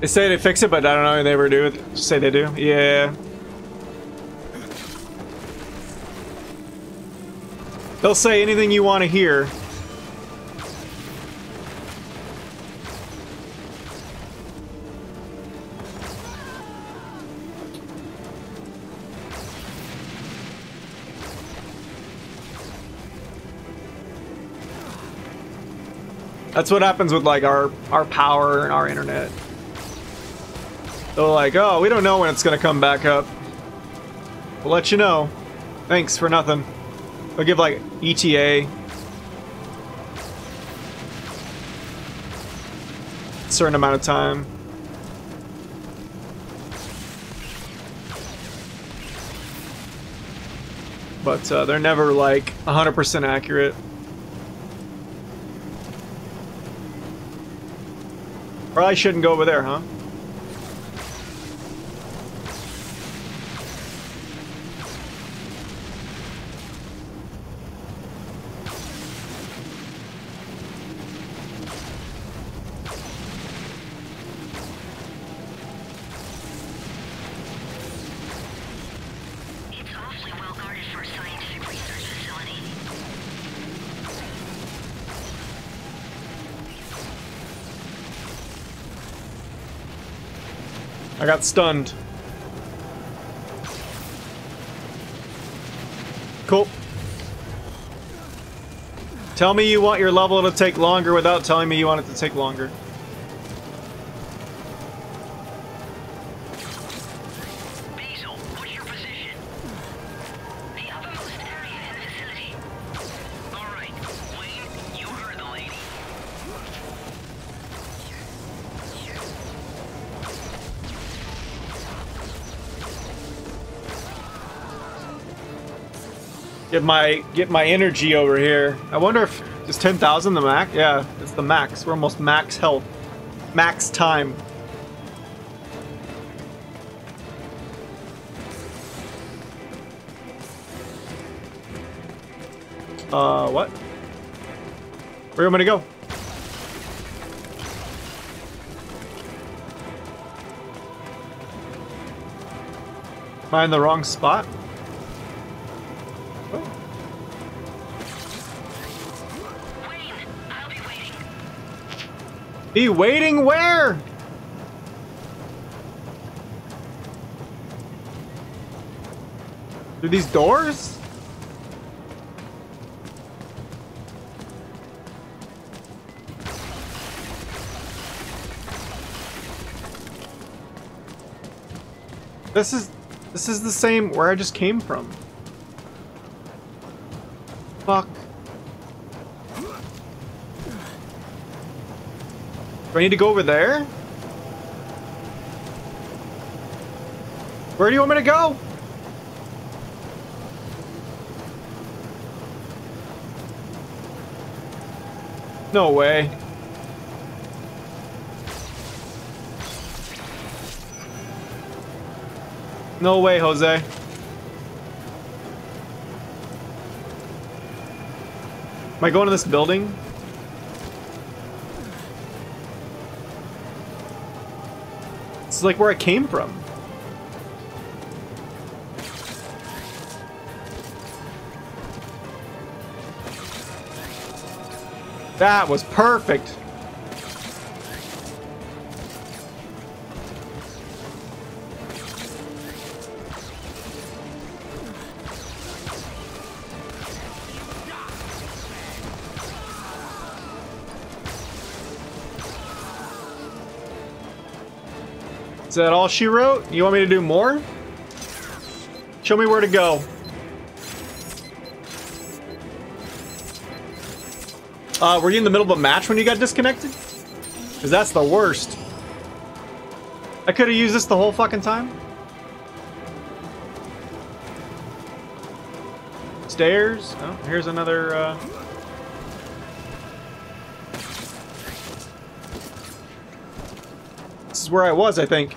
They say they fix it, but I don't know if they ever do. Just say they do. Yeah. They'll say anything you want to hear. That's what happens with like our our power and our internet. They're like, oh, we don't know when it's gonna come back up. We'll let you know. Thanks for nothing. They'll give like E T A. A certain amount of time. But uh, they're never like one hundred percent accurate. Probably shouldn't go over there, huh? I got stunned. Cool. Tell me you want your level to take longer without telling me you want it to take longer. Basil, what's your position? The uppermost area in the vicinity. All right, Wayne, you heard the lady. Get my get my energy over here. I wonder if is ten thousand the max? Yeah, it's the max. We're almost max health, max time. Uh, what? Where am I gonna go? Am I in the wrong spot? Be waiting where? Through these doors? This is this is the same where I just came from. Fuck. Do I need to go over there? Where do you want me to go? No way. No way, Jose. Am I going to this building? It's like where I came from. That was perfect. Is that all she wrote? You want me to do more? Show me where to go. Uh, were you in the middle of a match when you got disconnected? Because that's the worst. I could have used this the whole fucking time. Stairs. Oh, here's another... Uh... This is where I was, I think.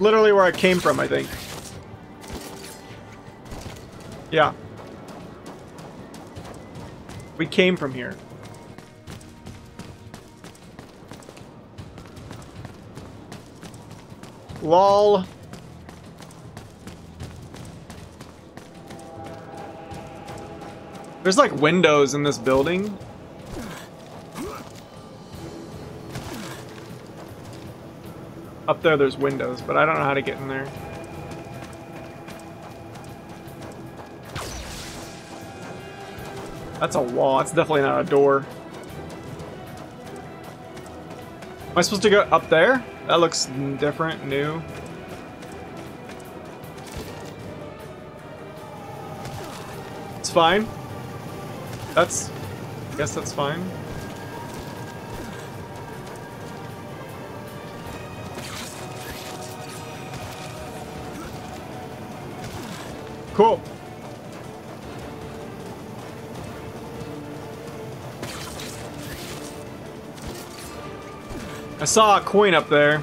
Literally where I came from, I think. Yeah. We came from here. Lol. There's like windows in this building. Up there there's windows, but I don't know how to get in there. That's a wall. It's definitely not a door. Am I supposed to go up there? That looks different, new. It's fine. That's, I guess that's fine. Cool. I saw a coin up there.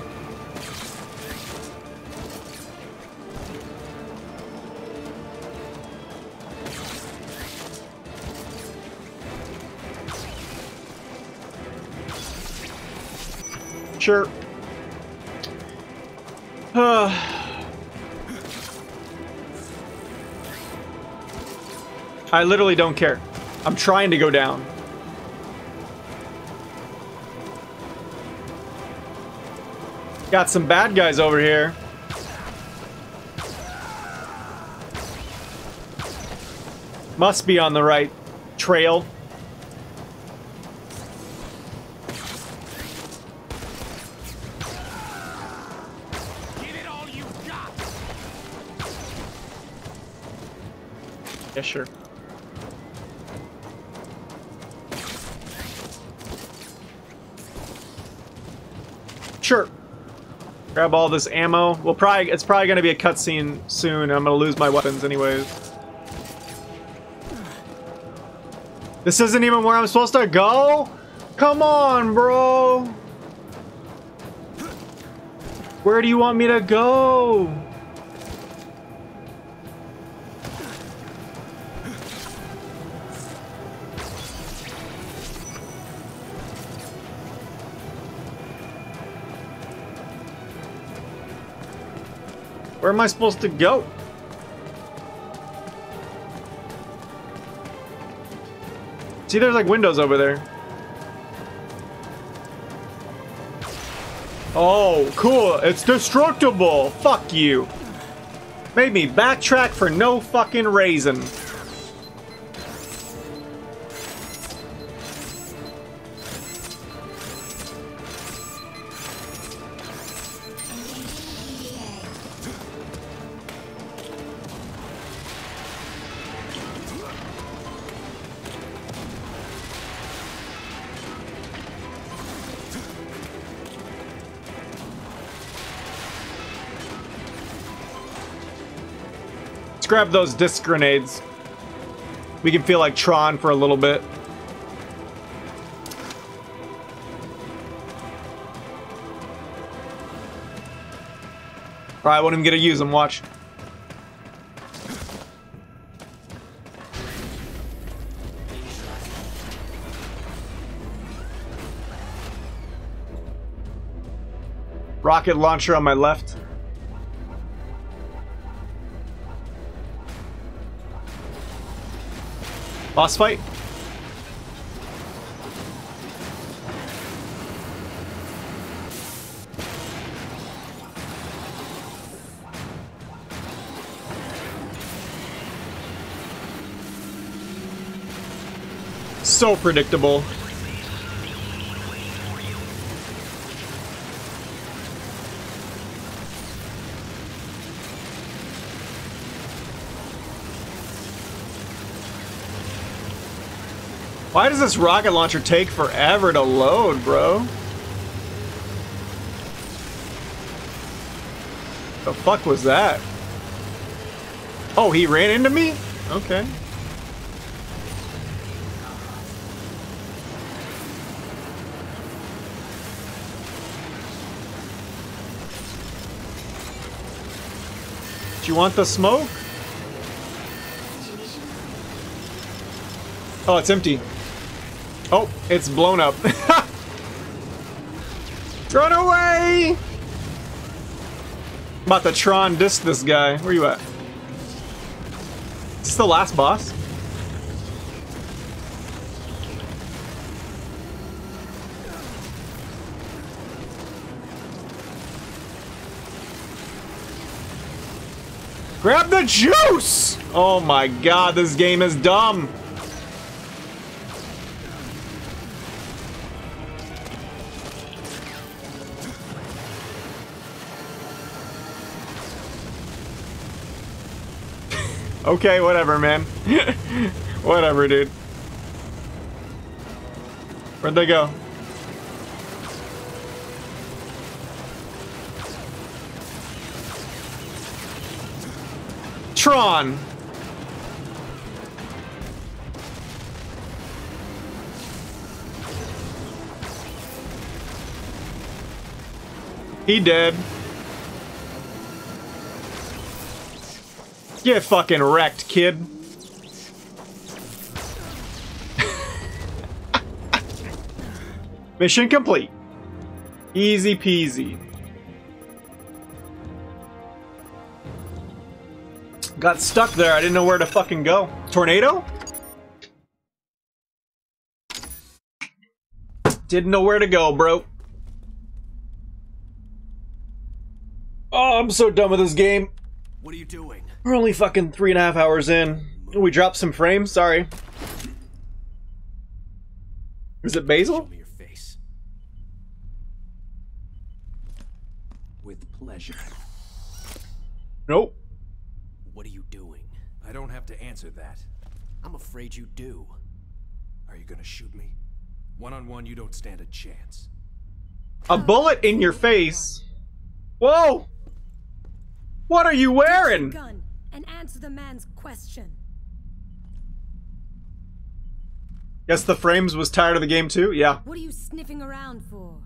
Sure. Uh. I literally don't care. I'm trying to go down. Got some bad guys over here. Must be on the right trail. Yeah, sure. Sure. Grab all this ammo. We'll probably, it's probably going to be a cutscene soon. I'm going to lose my weapons anyways. This isn't even where I'm supposed to go? Come on, bro. Where do you want me to go? Where am I supposed to go? See, there's like windows over there. Oh, cool. It's destructible. Fuck you. Made me backtrack for no fucking reason. Let's grab those disc grenades. We can feel like Tron for a little bit. Probably won't even get to use them, watch. Rocket launcher on my left. Boss fight? So predictable. Why does this rocket launcher take forever to load, bro? The fuck was that? Oh, he ran into me? Okay. Do you want the smoke? Oh, it's empty. Oh, it's blown up. Run away! About to Tron disc this guy. Where you at? Is this the last boss? Grab the juice! Oh my god, this game is dumb. Okay, whatever, man. Whatever, dude. Where'd they go? Tron! He dead. Get fucking wrecked, kid. Mission complete. Easy peasy. Got stuck there. I didn't know where to fucking go. Tornado? Didn't know where to go, bro. Oh, I'm so done with this game. What are you doing? We're only fucking three and a half hours in. We dropped some frames. Sorry. Is it Basil? Show me your face. With pleasure. Nope. What are you doing? I don't have to answer that. I'm afraid you do. Are you gonna shoot me? One-on-one, you don't stand a chance. A bullet in your face? Whoa! What are you wearing? Gun and answer the man's question. Guess the frames was tired of the game too? Yeah. What are you sniffing around for?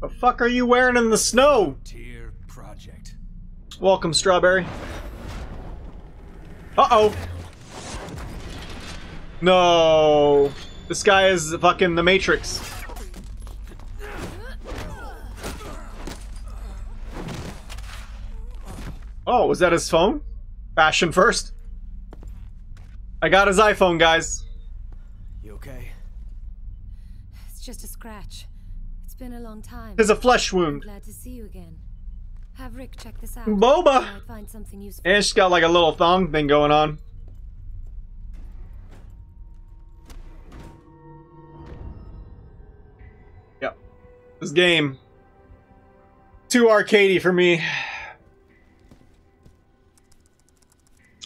The fuck are you wearing in the snow? Frontier Project. Welcome, Strawberry. Uh-oh. No. This guy is fucking the Matrix. Oh, was that his phone? Fashion first. I got his iPhone, guys. You okay? It's just a scratch. It's been a long time. There's a flesh wound. I'm glad to see you again. Have Rick check this out. Boba! Find something useful. And she's got like a little thong thing going on. Yep. This game. Too arcadey for me.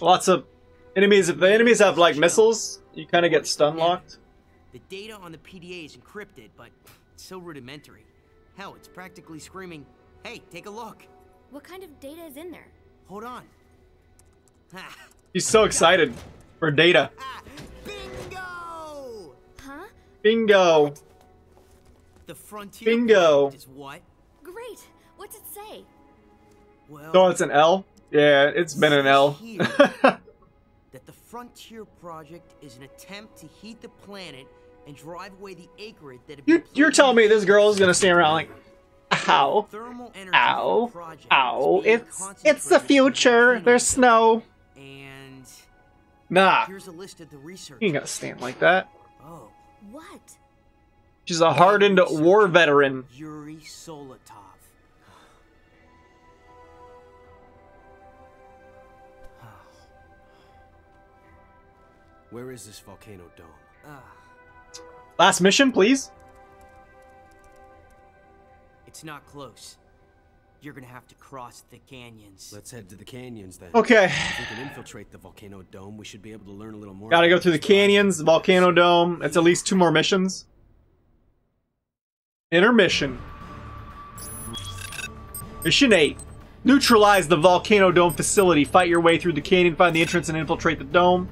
Lots of enemies. If the enemies have like missiles, you kind of get stun locked. The data on the P D A is encrypted, but it's so rudimentary. Hell, it's practically screaming, "Hey, take a look!" What kind of data is in there? Hold on. Ah. He's so excited for data. Ah, bingo! Huh? Bingo. What? The Frontier Bingo is what? Great. What's it say? Well, so it's an L. Yeah, it's been an L. Here, that the Frontier Project is an attempt to heat the planet and drive away the Akrid that. You, you're telling me this girl is gonna stand around like, ow, ow, ow! It's it's the future. There's snow. And nah, here's a list of the research. You ain't gotta stand like that. Oh, what? She's a hardened war veteran. Yuri Solotov. Where is this volcano dome? Uh, Last mission, please. It's not close. You're gonna have to cross the canyons. Let's head to the canyons then. Okay. If we can infiltrate the volcano dome, we should be able to learn a little more. Gotta go through the canyons, the volcano dome. It's at least two more missions. Intermission. Mission eight. Neutralize the volcano dome facility. Fight your way through the canyon, find the entrance, and infiltrate the dome.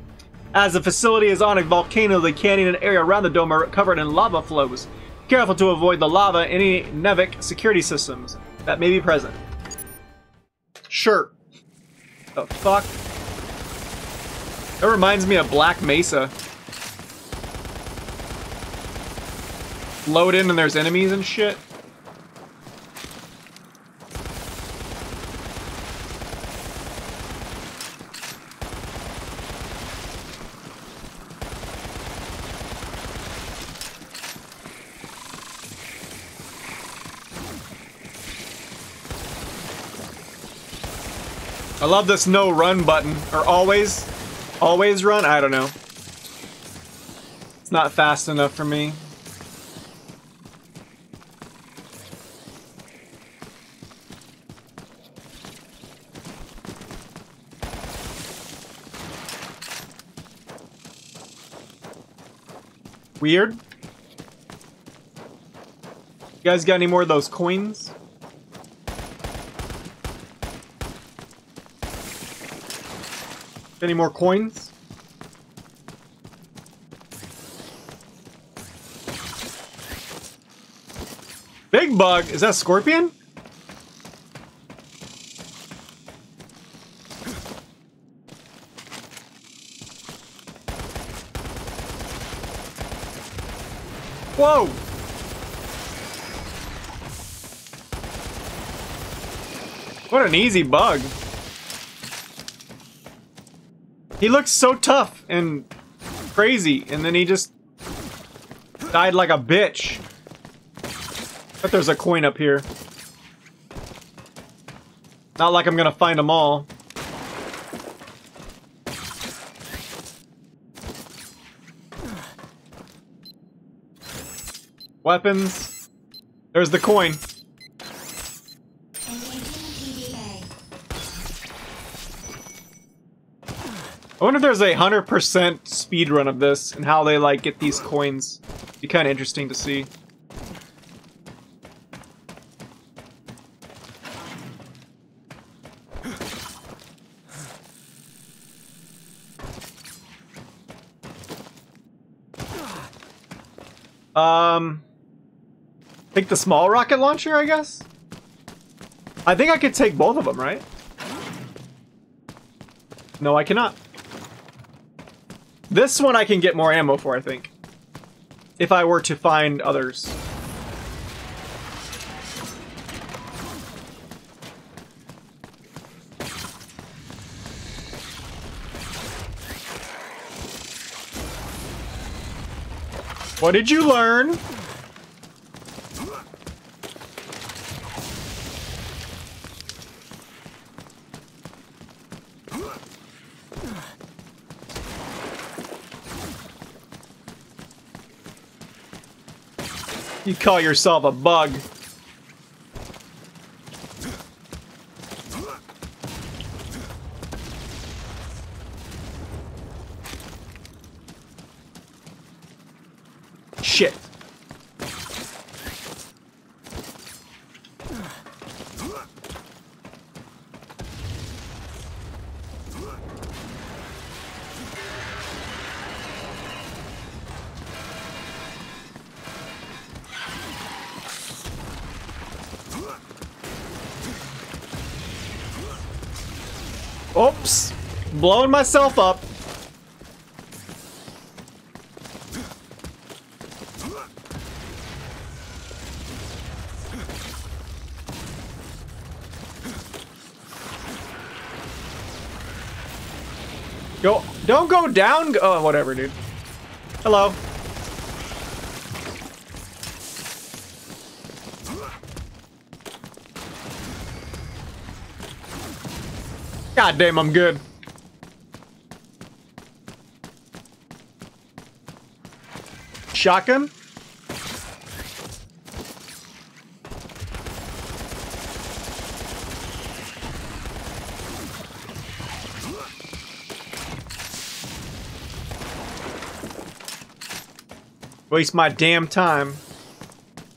As the facility is on a volcano, the canyon and area around the dome are covered in lava flows. Be careful to avoid the lava and any Nevec security systems that may be present. Sure. The fuck? That reminds me of Black Mesa. Load in and there's enemies and shit. I love this no run button, or always, always run, I don't know. It's not fast enough for me. Weird. You guys got any more of those coins? Any more coins? Big bug! Is that a scorpion? Whoa! What an easy bug. He looks so tough and crazy, and then he just Died like a bitch. But there's a coin up here. Not like I'm gonna find them all. Weapons. There's the coin. I wonder if there's a hundred percent speedrun of this and how they like get these coins. It'd be kind of interesting to see. Um, take the small rocket launcher, I guess. I think I could take both of them, right? No, I cannot. This one I can get more ammo for, I think. If I were to find others. What did you learn? You call yourself a bug. Shit. Oops, blowing myself up. Go, don't go down. Oh, whatever, dude. Hello. God damn, I'm good. Shotgun? Waste my damn time.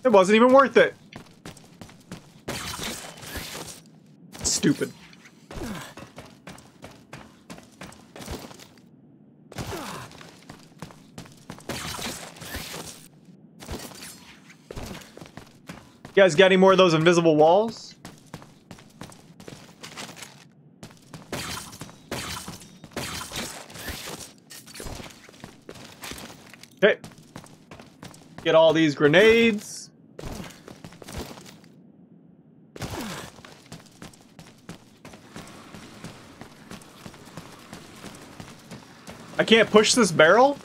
It wasn't even worth it. Stupid. You guys got any more of those invisible walls? Okay. Get all these grenades. I can't push this barrel?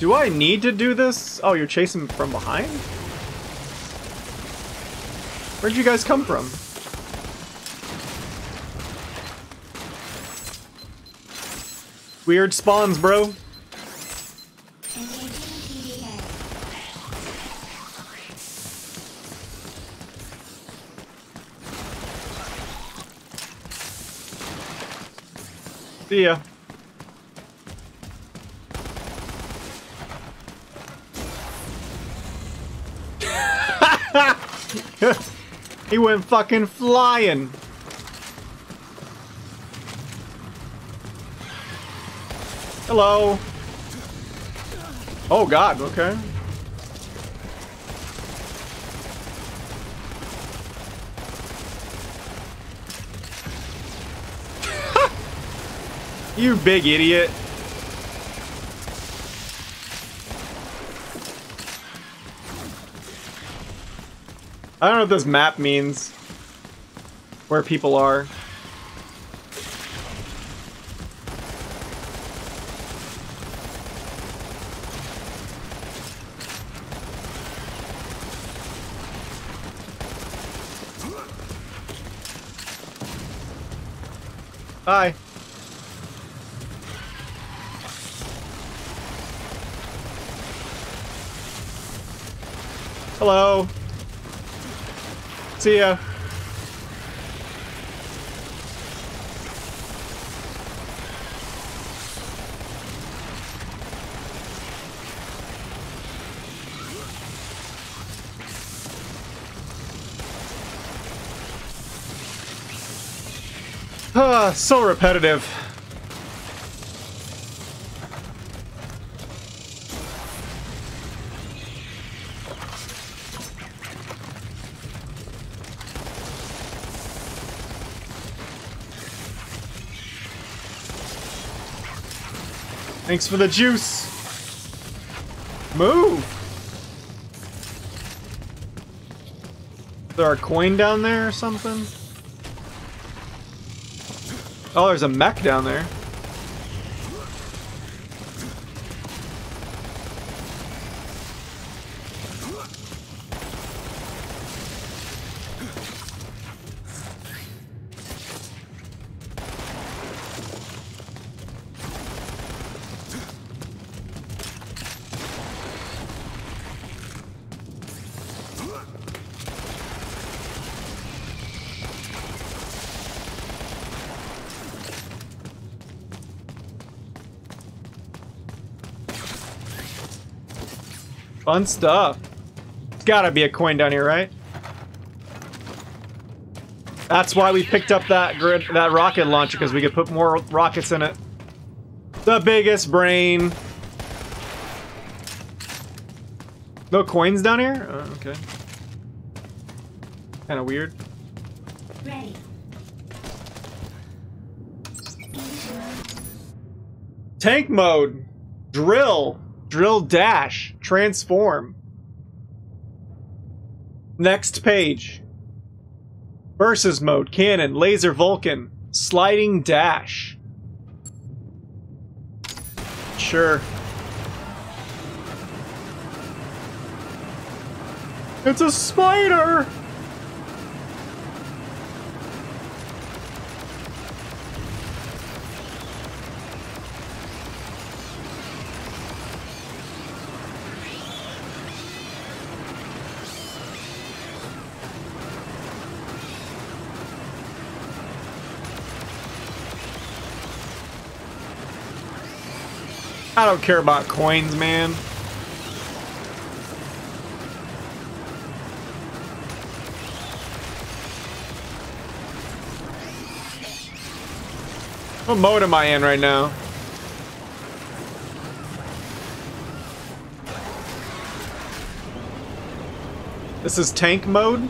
Do I need to do this? Oh, you're chasing from behind? Where'd you guys come from? Weird spawns, bro. See ya. He went fucking flying. Hello. Oh God, okay. You big idiot. I don't know what this map means. Where people are. Hi. Hello. See ya. Ah, so repetitive. Thanks for the juice. Move. Is there a coin down there or something? Oh, there's a mech down there. Fun stuff. There's gotta be a coin down here, right? That's why we picked up that grid, that rocket launcher, because we could put more rockets in it. The biggest brain. No coins down here? Oh, okay. Kind of weird. Ready. Tank mode. Drill. Drill dash. Transform. Next page. Versus mode. Cannon. Laser Vulcan. Sliding dash. Sure. It's a spider! I don't care about coins, man. What mode am I in right now? This is tank mode?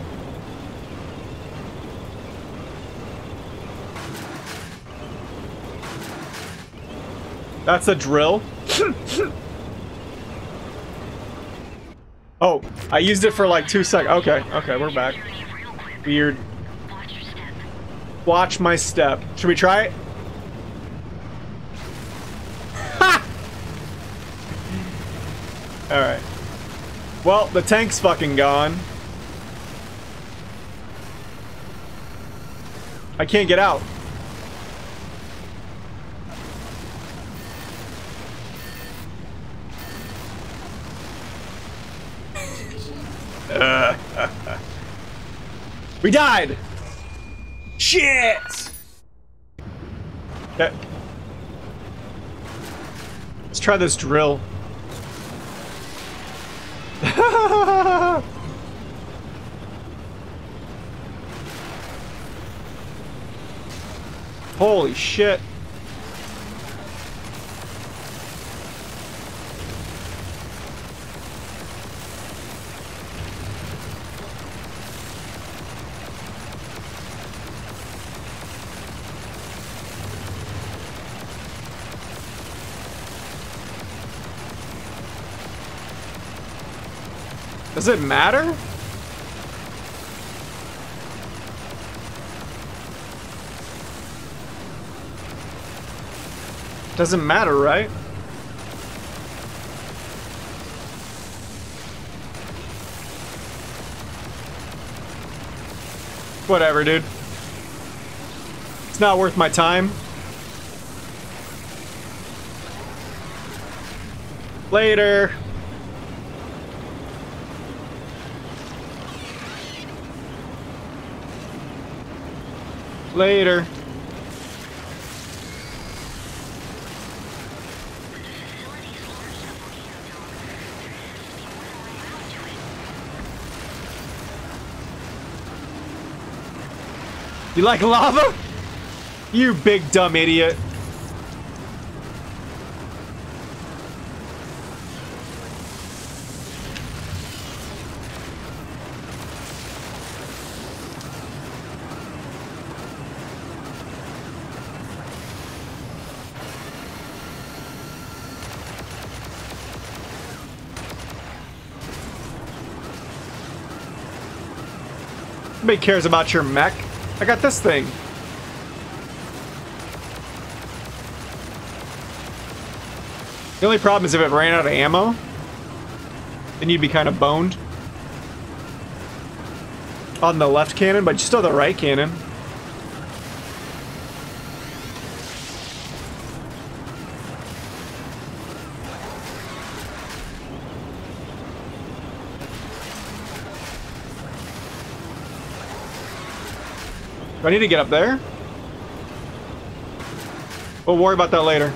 That's a drill? Oh, I used it for like two seconds. Okay, okay, we're back. Weird. Watch my step. Should we try it? Ha! Alright. Well, the tank's fucking gone. I can't get out. We died! Shit! Okay. Let's try this drill. Holy shit. Does it matter? Doesn't matter, right? Whatever, dude. It's not worth my time. Later. Later. You like lava? You big dumb idiot. Nobody cares about your mech. I got this thing. The only problem is if it ran out of ammo, then you'd be kind of boned. On the left cannon, but you still have the right cannon. I need to get up there. We'll worry about that later.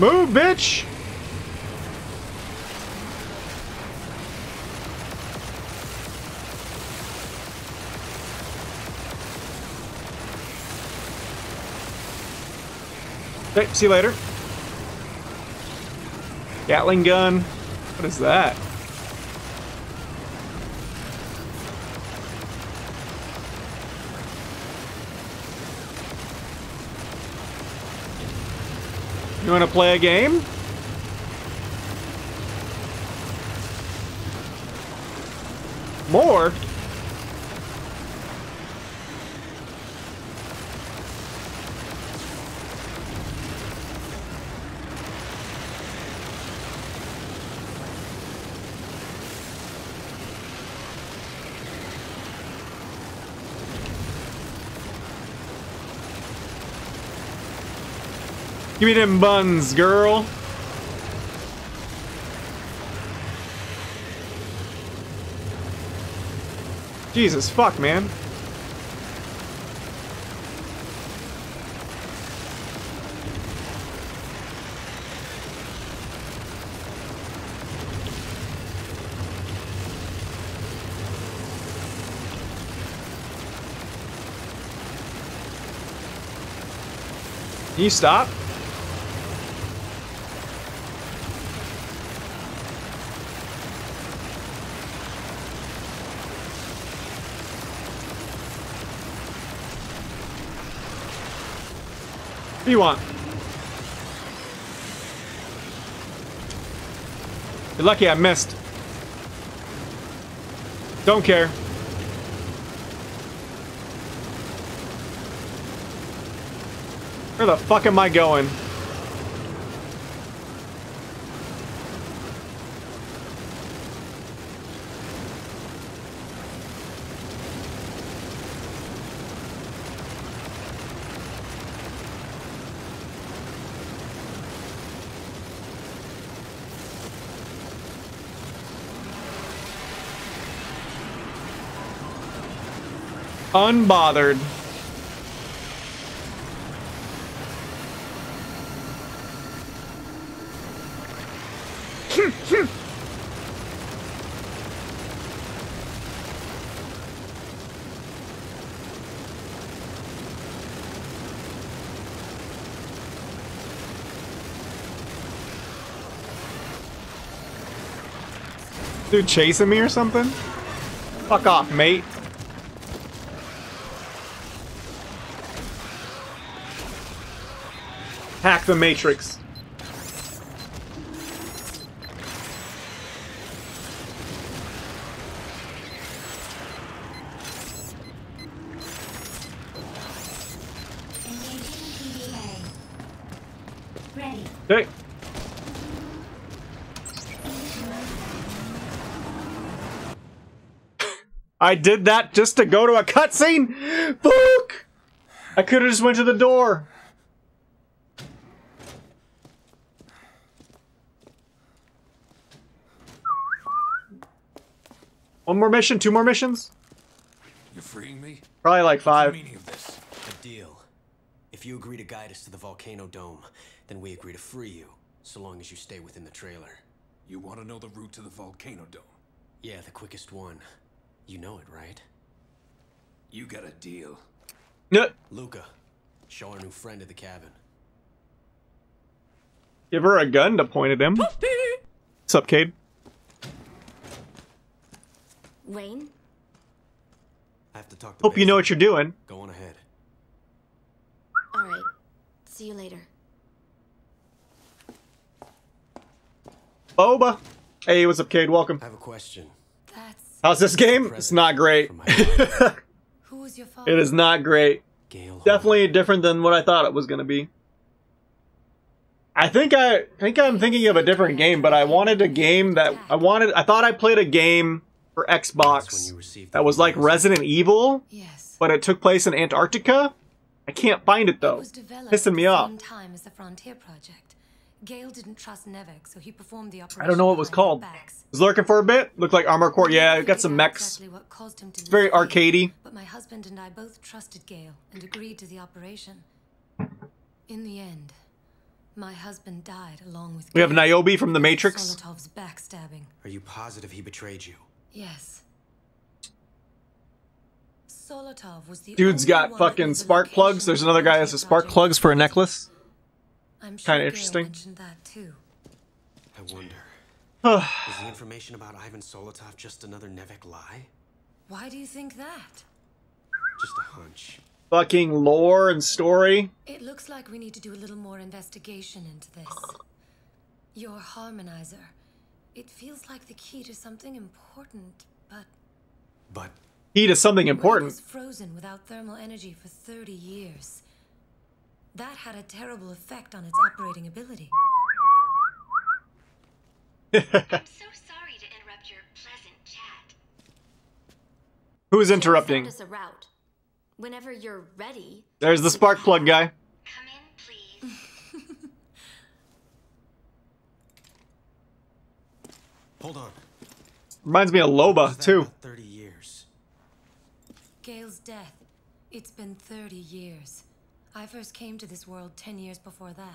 Move, bitch! Okay, see you later. Gatling gun. What is that? You want to play a game? More? Give me them buns, girl. Jesus, fuck, man. Can you stop? You want? You're lucky I missed. Don't care. Where the fuck am I going? Unbothered. Dude chasing me or something? Fuck off, mate. Hack the Matrix. Okay. I did that just to go to a cutscene? Fuck! I could have just went to the door. One more mission, two more missions? You're freeing me? Probably like five. What's the meaning of this? A deal. If you agree to guide us to the volcano dome, then we agree to free you, so long as you stay within the trailer. You want to know the route to the volcano dome? Yeah, the quickest one. You know it, right? You got a deal. Yep. Luca, show our new friend at the cabin. Give her a gun to point at him. What's up, Cade? Wayne? I have to talk to Hope Basil. You know what you're doing. Go on ahead. Alright. See you later. Boba! Hey, what's up, Cade? Welcome. I have a question. That's How's this game? It's not great. Who was your father? It is not great. Gale Definitely Hall. Different than what I thought it was going to be. I think I, I think I'm thinking of a different game, but I wanted a game that I wanted. I thought I played a game for Xbox that was like Resident Evil, yes. but it took place in Antarctica. I can't find it though. It was pissing me off. Time as the Frontier Project. Gale didn't trust Nevec, so he performed the operation. I don't know what it was called. I was lurking for a bit. Looked like Armored Core. Yeah, it got some mechs. It's very arcadey. But my husband and I both trusted Gale and agreed to the operation. In the end, my husband died along with Gale. We have Niobe from the Matrix. Solotov's backstabbing. Are you positive he betrayed you? Yes. Solotov was the Dude's got fucking spark plugs. There's another guy that has a spark plugs for a necklace. I'm sure kind of interesting. Mentioned that too. I wonder. Is the information about Ivan Solotov just another Nevec lie? Why do you think that? Just a hunch. Fucking lore and story. It looks like we need to do a little more investigation into this. Your harmonizer. It feels like the key to something important, but. But. Key to something important. It was frozen without thermal energy for thirty years. That had a terrible effect on its operating ability. I'm so sorry to interrupt your pleasant chat. Who's interrupting? Just send us a route. Whenever you're ready. There's the spark plug guy. Come in, please. Hold on. Reminds me of Loba too. Thirty years. Gale's death. It's been thirty years. I first came to this world ten years before that.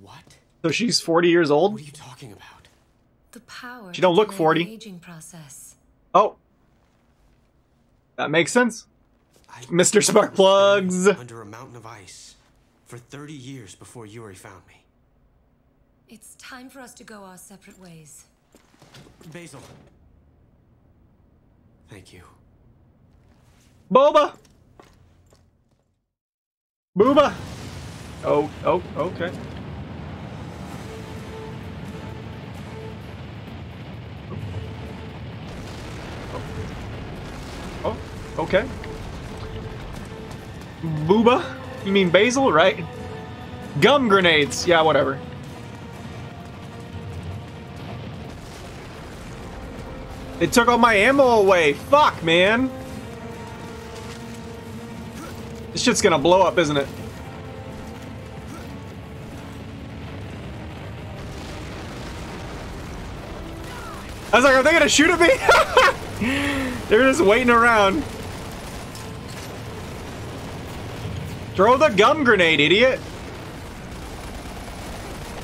What? So she's forty years old? What are you talking about? The power. She don't look forty. Aging process. Oh, that makes sense. I Mister Spark Plugs. Under a mountain of ice for thirty years before Yuri found me. It's time for us to go our separate ways. Basil. Thank you. Boba. Booba! Oh, oh, okay. Oh, okay. Booba? You mean Basil, right? Gum grenades! Yeah, whatever. They took all my ammo away! Fuck, man! This shit's gonna blow up, isn't it? I was like, are they gonna shoot at me? They're just waiting around. Throw the gum grenade, idiot.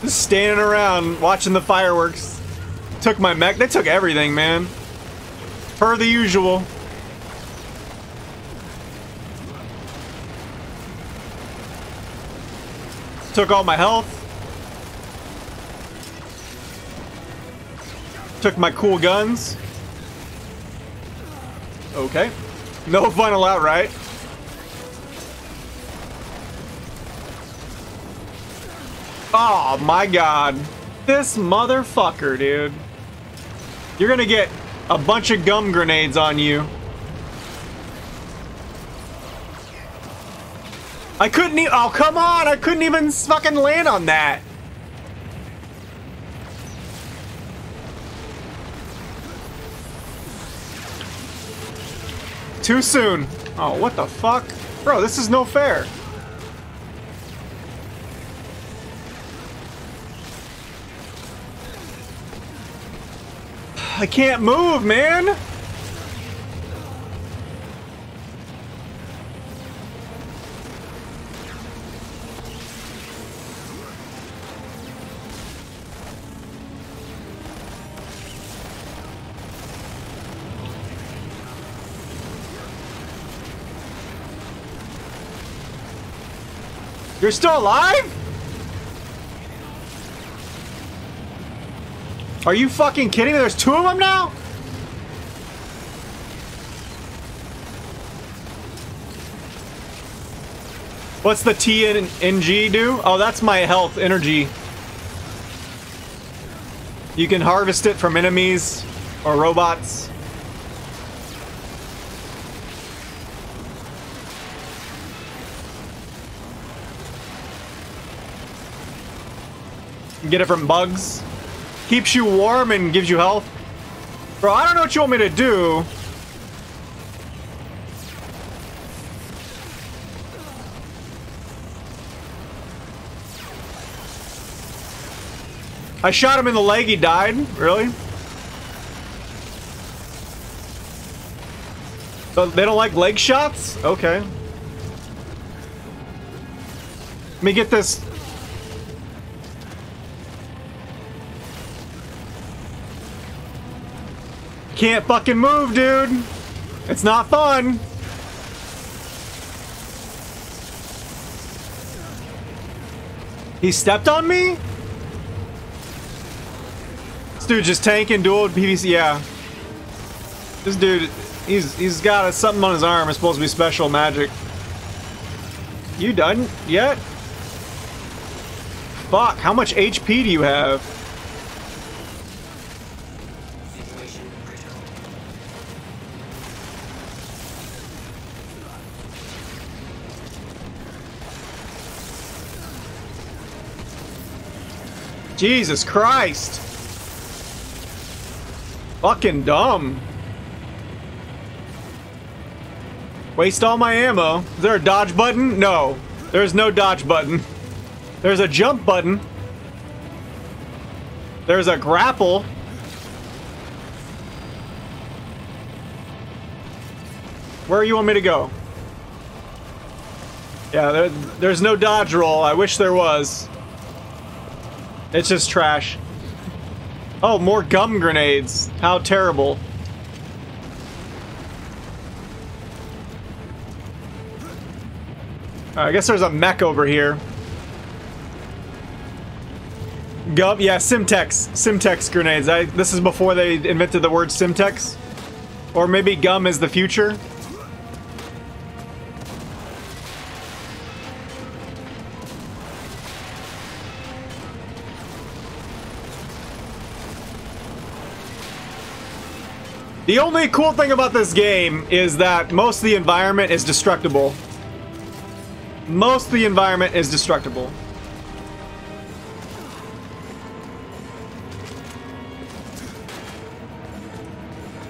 Just standing around, watching the fireworks. Took my mech. They took everything, man. Per the usual. Took all my health. Took my cool guns. Okay. No fun allowed, right? Oh my god. This motherfucker, dude. You're gonna get a bunch of gum grenades on you. I couldn't e- oh, come on! I couldn't even fucking land on that! Too soon. Oh, what the fuck? Bro, this is no fair. I can't move, man! You're still alive? Are you fucking kidding me? There's two of them now? What's the T and N G do? Oh, that's my health, energy. You can harvest it from enemies or robots. Get it from bugs. Keeps you warm and gives you health. Bro, I don't know what you want me to do. I shot him in the leg, he died. Really? So they don't like leg shots? Okay. Let me get this. Can't fucking move, dude. It's not fun. He stepped on me? This dude just tanking dual P V C. Yeah. This dude, he's he's got a, something on his arm. It's supposed to be special magic. You done yet? Fuck, how much H P do you have? Jesus Christ! Fucking dumb. Waste all my ammo. Is there a dodge button? No. There's no dodge button. There's a jump button. There's a grapple. Where do you want me to go? Yeah, there, there's no dodge roll. I wish there was. It's just trash. Oh, more gum grenades. How terrible. Uh, I guess there's a mech over here. Gum, yeah, Semtex. Semtex grenades. I, this is before they invented the word Semtex. Or maybe gum is the future. The only cool thing about this game is that most of the environment is destructible. Most of the environment is destructible.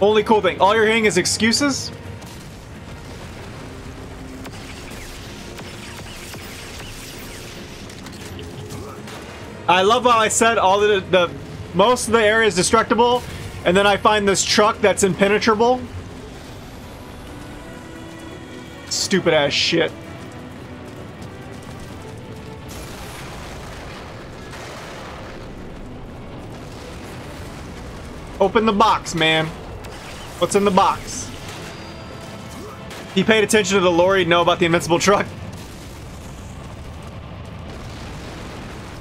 Only cool thing. All you're hearing is excuses. I love how I said all the, the most of the area is destructible. And then I find this truck that's impenetrable. Stupid ass shit. Open the box, man. What's in the box? He paid attention to the lore, he'd know about the invincible truck.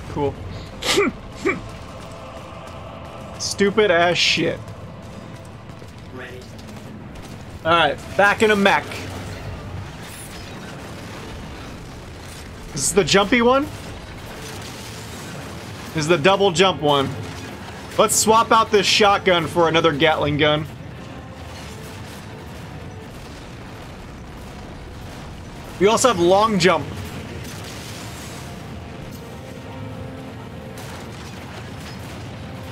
Cool. Stupid ass shit. Alright, back in a mech. Is this the jumpy one? This is the double jump one. Let's swap out this shotgun for another Gatling gun. We also have long jump.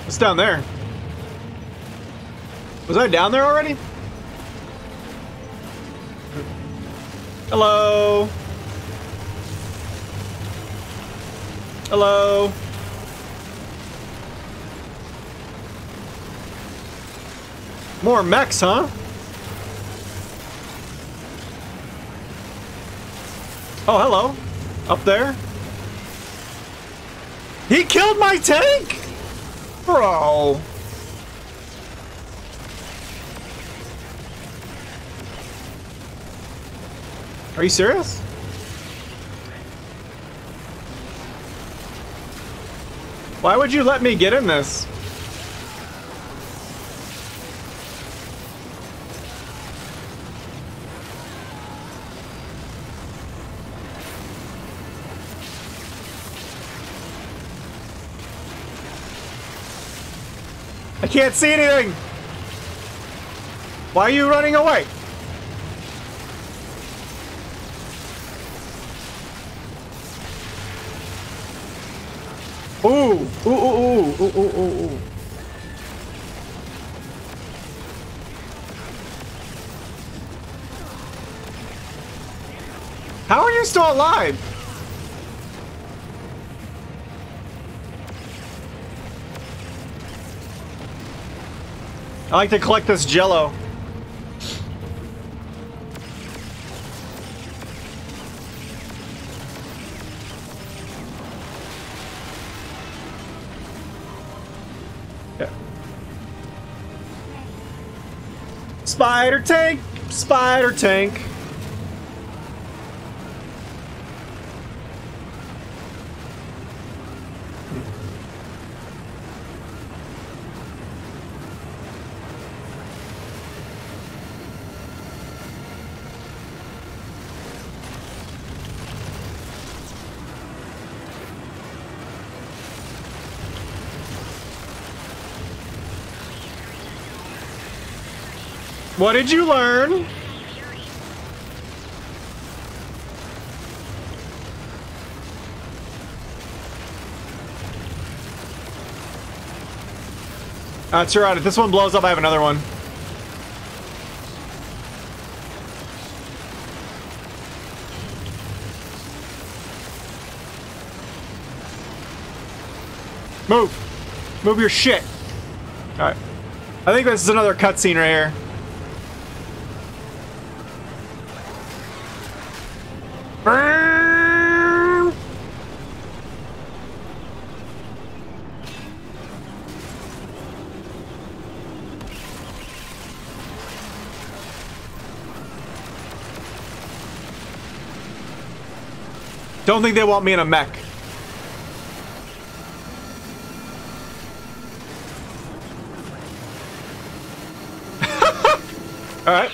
What's down there? Was I down there already? Hello. Hello. More mechs, huh? Oh, hello. Up there. He killed my tank? Bro. Are you serious? Why would you let me get in this? I can't see anything! Why are you running away? Ooh! Ooh, ooh, ooh, ooh, ooh, ooh, ooh. How are you still alive? I like to collect this jello. Yeah. Spider tank, spider tank. What did you learn? That's right. If this one blows up, I have another one. Move. Move your shit. All right. I think this is another cutscene right here. Don't think they want me in a mech. All right.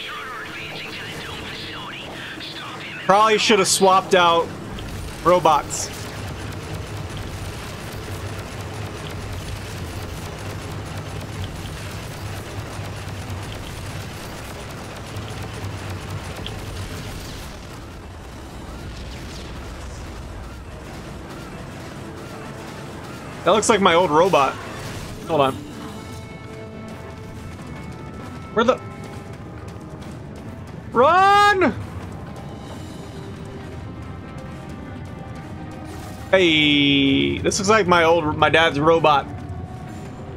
Probably should have swapped out robots. That looks like my old robot. Hold on. Where the... Run! Hey, this looks like my old, my dad's robot.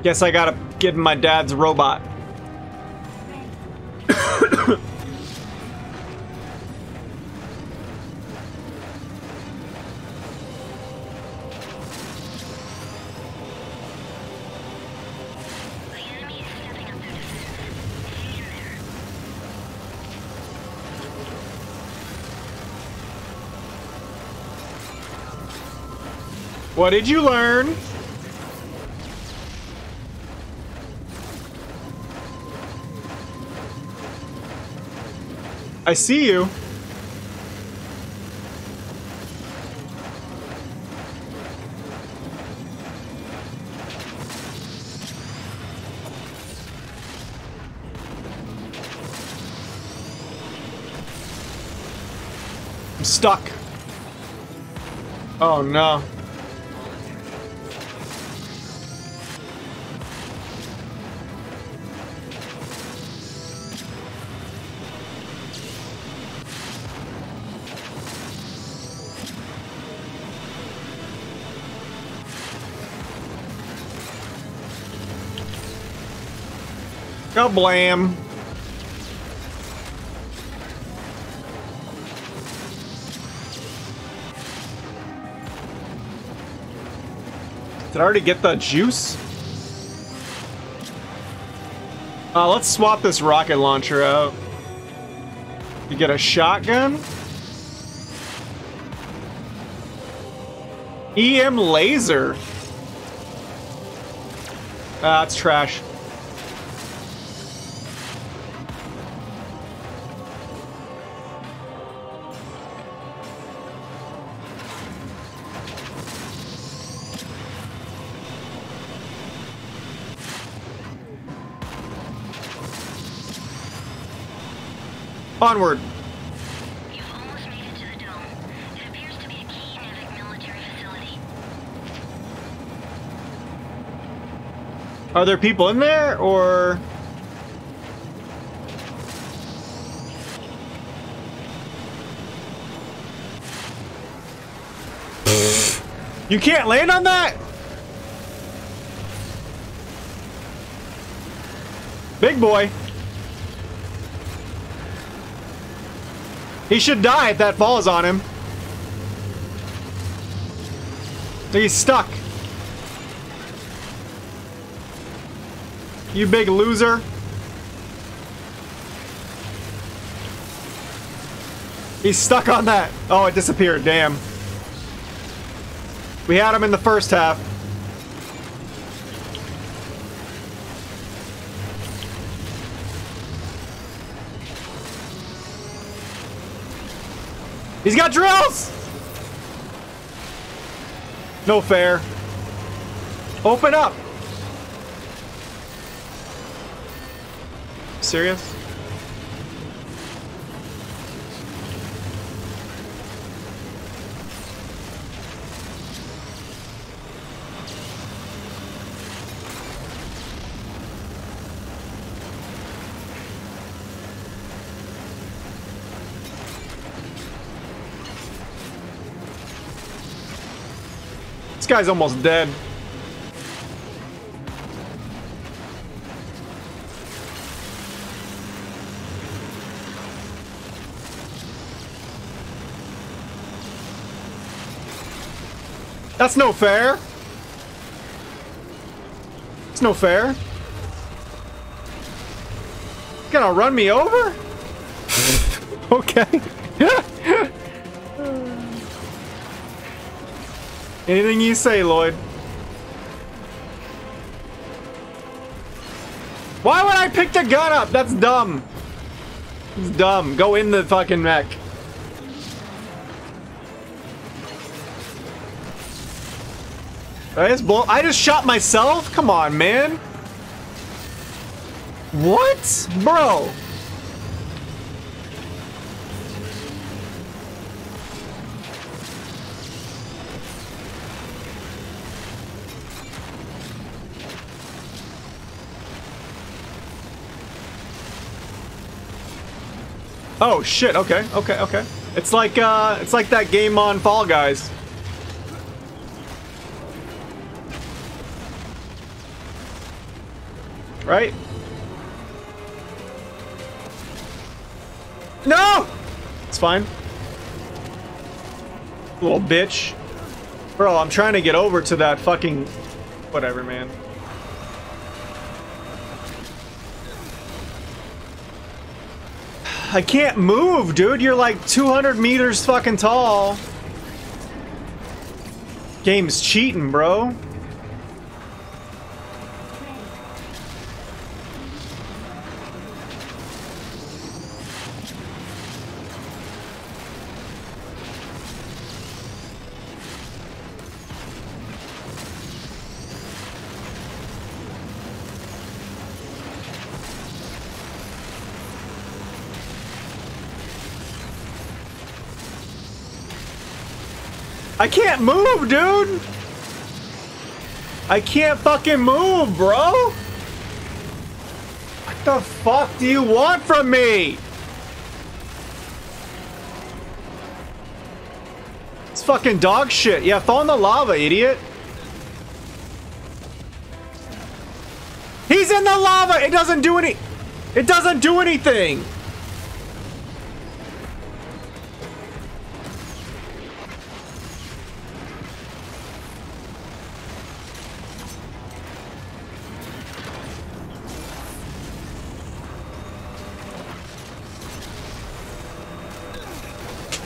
Guess I gotta get my dad's robot. What did you learn? I see you. I'm stuck. Oh no. Kablam! Did I already get the juice? Uh, let's swap this rocket launcher out. You get a shotgun? E M laser. Ah, it's trash. Onward. You've almost made it to the dome. It appears to be a key Nevec military facility. Are there people in there, or...? You can't land on that?! Big boy! He should die if that falls on him. He's stuck. You big loser. He's stuck on that. Oh, it disappeared. Damn. We had him in the first half. He's got drills! No fair. Open up! Serious? This guy's almost dead. That's no fair. It's no fair. He's gonna run me over? Okay. Anything you say, Lloyd. Why would I pick the gun up? That's dumb. It's dumb. Go in the fucking mech. I just blow- I just shot myself? Come on, man. What? Bro. Oh shit, okay, okay, okay. It's like uh it's like that game on Fall Guys. Right? No! It's fine. Little bitch. Bro, I'm trying to get over to that fucking whatever, man. I can't move, dude. You're like two hundred meters fucking tall. Game's cheating, bro. I can't move, dude! I can't fucking move, bro! What the fuck do you want from me? It's fucking dog shit. Yeah, fall in the lava, idiot. He's in the lava! It doesn't do any... It doesn't do anything!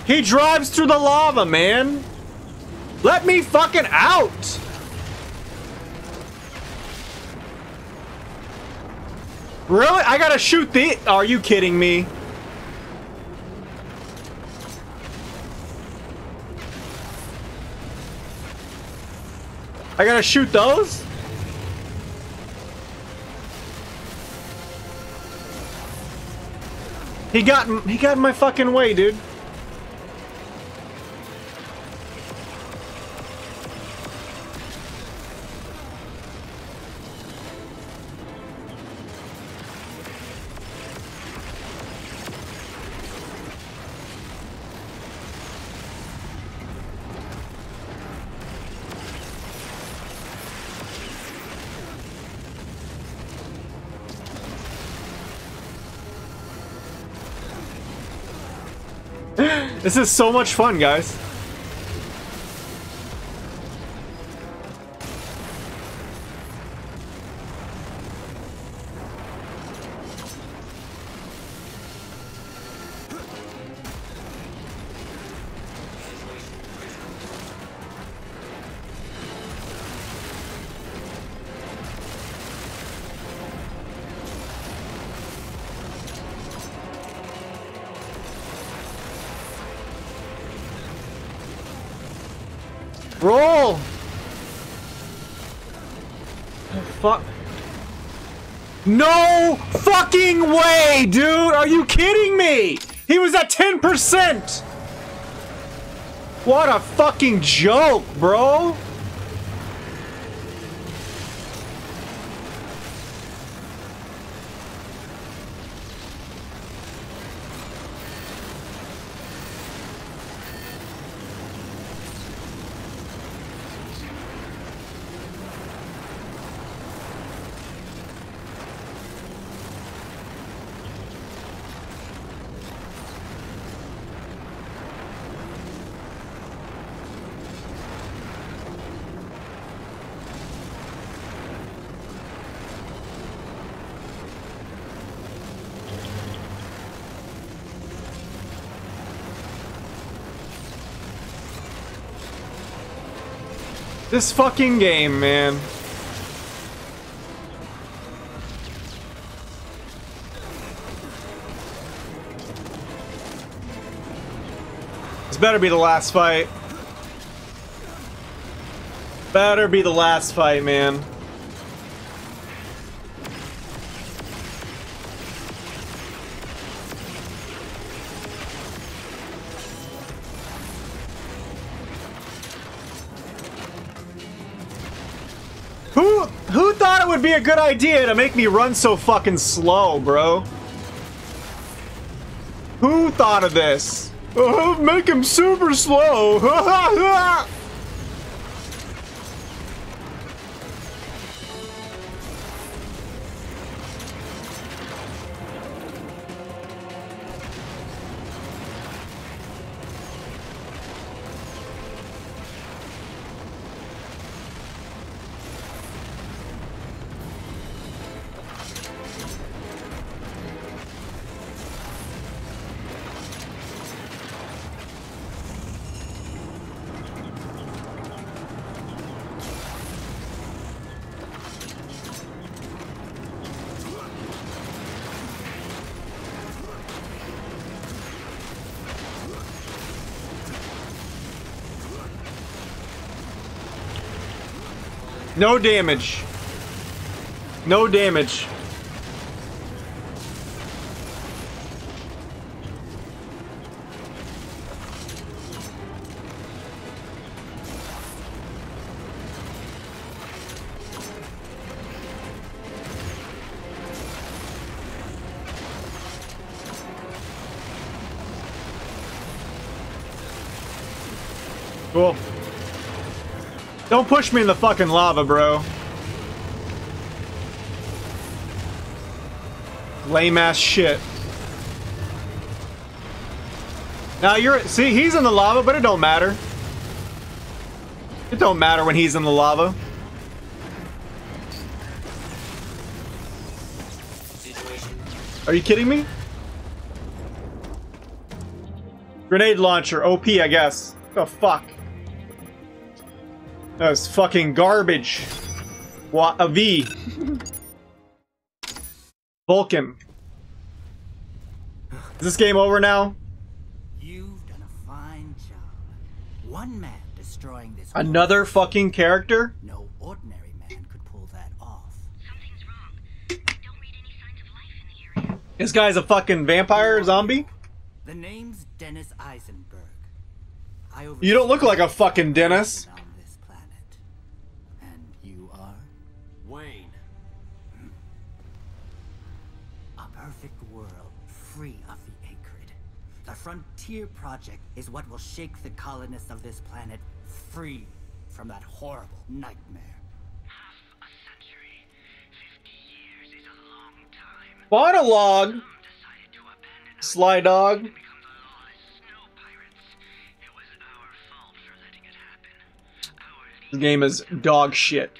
He drives through the lava, man! Let me fucking out! Really? I gotta shoot the- Are you kidding me? I gotta shoot those? He got- he got in my fucking way, dude. This is so much fun, guys. Roll! Oh, fuck. No fucking way, dude! Are you kidding me? He was at ten percent! What a fucking joke, bro! This fucking game, man. This better be the last fight. Better be the last fight, man. Would be a good idea to make me run so fucking slow, bro. Who thought of this? Oh, make him super slow. No damage. No damage. Cool. Don't push me in the fucking lava, bro. Lame ass shit. Now you're, see, he's in the lava, but it don't matter. It don't matter when he's in the lava. Are you kidding me? Grenade launcher, O P, I guess. What the fuck? That was fucking garbage. What a V. Vulcan. Is this game over now? You've done a fine job. One man destroying this. Another fucking character? No ordinary man could pull that off. Something's wrong. I don't read any signs of life in the area. This guy's a fucking vampire zombie? The name's Dennis Eisenberg. I you don't look like a fucking Dennis. Wayne. A perfect world free of the Akrid. The Frontier Project is what will shake the colonists of this planet free from that horrible nightmare. Half a century, fifty years is a long time. Monologue. Some decided to abandon us. Sly dog. And become the lawless snow pirates. It was our fault for letting it happen. Our leader. The game is dog shit.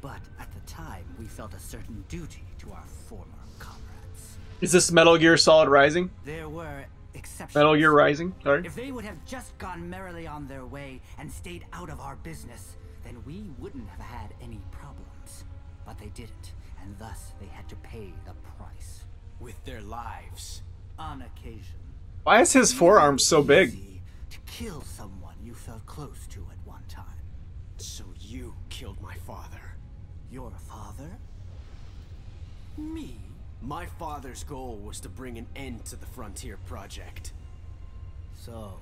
But at the time, we felt a certain duty to our former comrades. Is this Metal Gear Solid Rising? There were exceptions. Metal Gear Rising, sorry. If they would have just gone merrily on their way and stayed out of our business, then we wouldn't have had any problems. But they didn't, and thus they had to pay the price. With their lives. On occasion. Why is his forearm so big? To kill someone you felt close to at one time. So you killed my father. Your father? Me? My father's goal was to bring an end to the Frontier Project. So,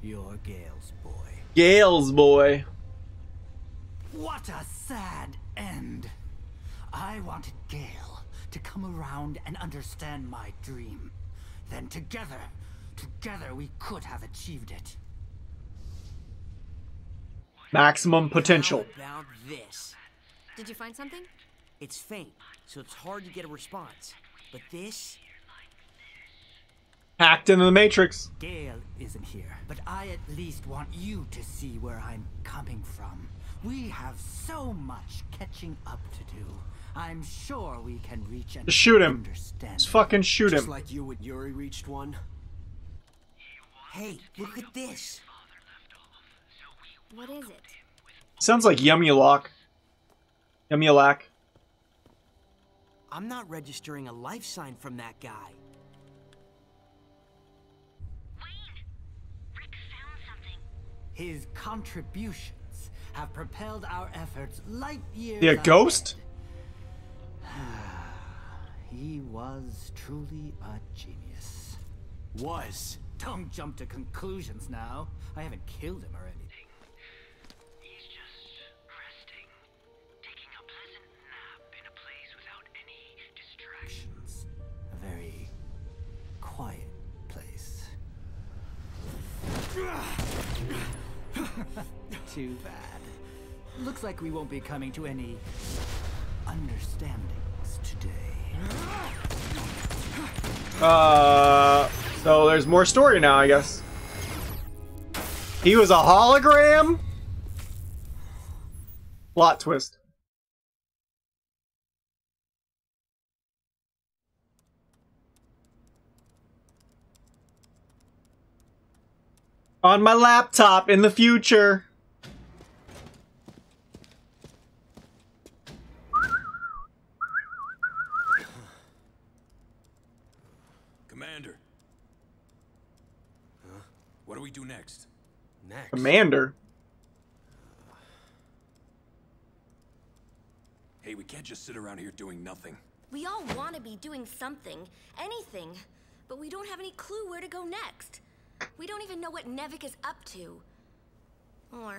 you're Gale's boy. Gale's boy. What a sad end. I wanted Gale to come around and understand my dream. Then together, together we could have achieved it. Maximum potential. How about this? Did you find something? It's faint, so it's hard to get a response. But this... hacked into the Matrix. Gale isn't here, but I at least want you to see where I'm coming from. We have so much catching up to do. I'm sure we can reach and shoot him. Understand. Let's fucking shoot him. Just like you and Yuri reached one. Hey, look at this. What is it? Sounds like Yumulok. Yumulak. I'm not registering a life sign from that guy. Wayne, Rick found something. His contributions have propelled our efforts light years. The ghost? He was truly a genius. Was. Don't jump to conclusions now. I haven't killed him already. Too bad. Looks like we won't be coming to any understandings today. Uh, so there's more story now, I guess. He was a hologram? Plot twist. On my laptop in the future. Commander. Huh? What do we do next? Next. Commander. Hey, we can't just sit around here doing nothing. We all want to be doing something, anything, but we don't have any clue where to go next. We don't even know what Nevec is up to. Or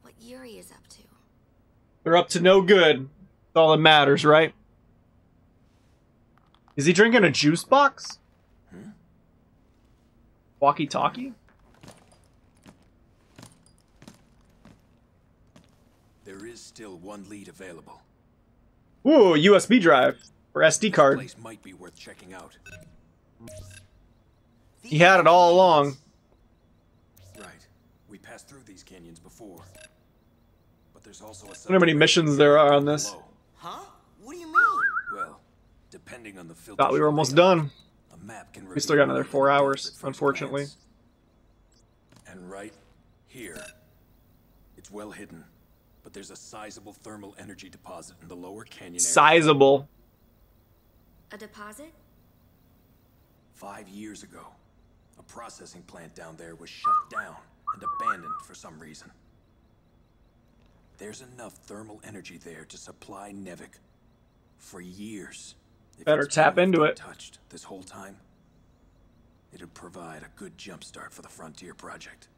what Yuri is up to. They're up to no good. That's all that matters, right? Is he drinking a juice box? Hmm? Walkie-talkie? There is still one lead available. Ooh, U S B drive. or S D card. This place might be worth checking out. He had it all along. Right. We passed through these canyons before. But there's also a... I don't know how many missions there are on this. Huh? What do you mean? Well, depending on the filter... Thought we were almost done. A map can we still got another four hours, unfortunately. Plans. And right here. It's well hidden. But there's a sizable thermal energy deposit in the lower canyon area. Sizable. A deposit? Five years ago, a processing plant down there was shut down and abandoned for some reason. There's enough thermal energy there to supply Nevec for years. If Better tap into it. Touched this whole time, it'd provide a good jumpstart for the Frontier Project.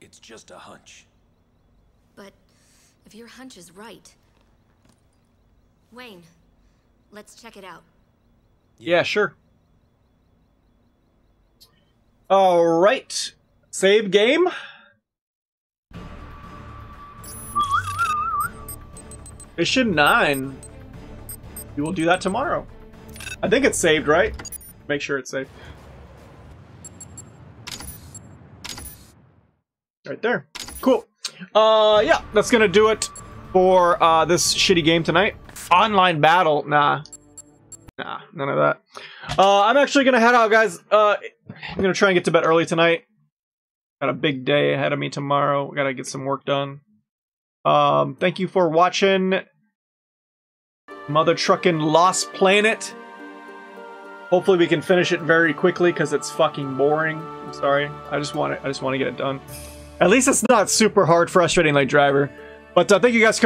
It's just a hunch. But if your hunch is right, Wayne, let's check it out. Yeah, sure. All right. Save game. Mission nine. We will do that tomorrow. I think it's saved, right? Make sure it's saved. Right there. Cool. Uh, yeah, that's gonna do it for uh, this shitty game tonight. Online battle, nah. Nah, none of that. Uh, I'm actually gonna head out, guys. Uh, I'm gonna try and get to bed early tonight. Got a big day ahead of me tomorrow. Gotta get some work done. Um, thank you for watching. Mother truckin' Lost Planet. Hopefully we can finish it very quickly because it's fucking boring. I'm sorry. I just want it. I just want to get it done. At least it's not super hard, frustrating like Driver. But uh, thank you guys for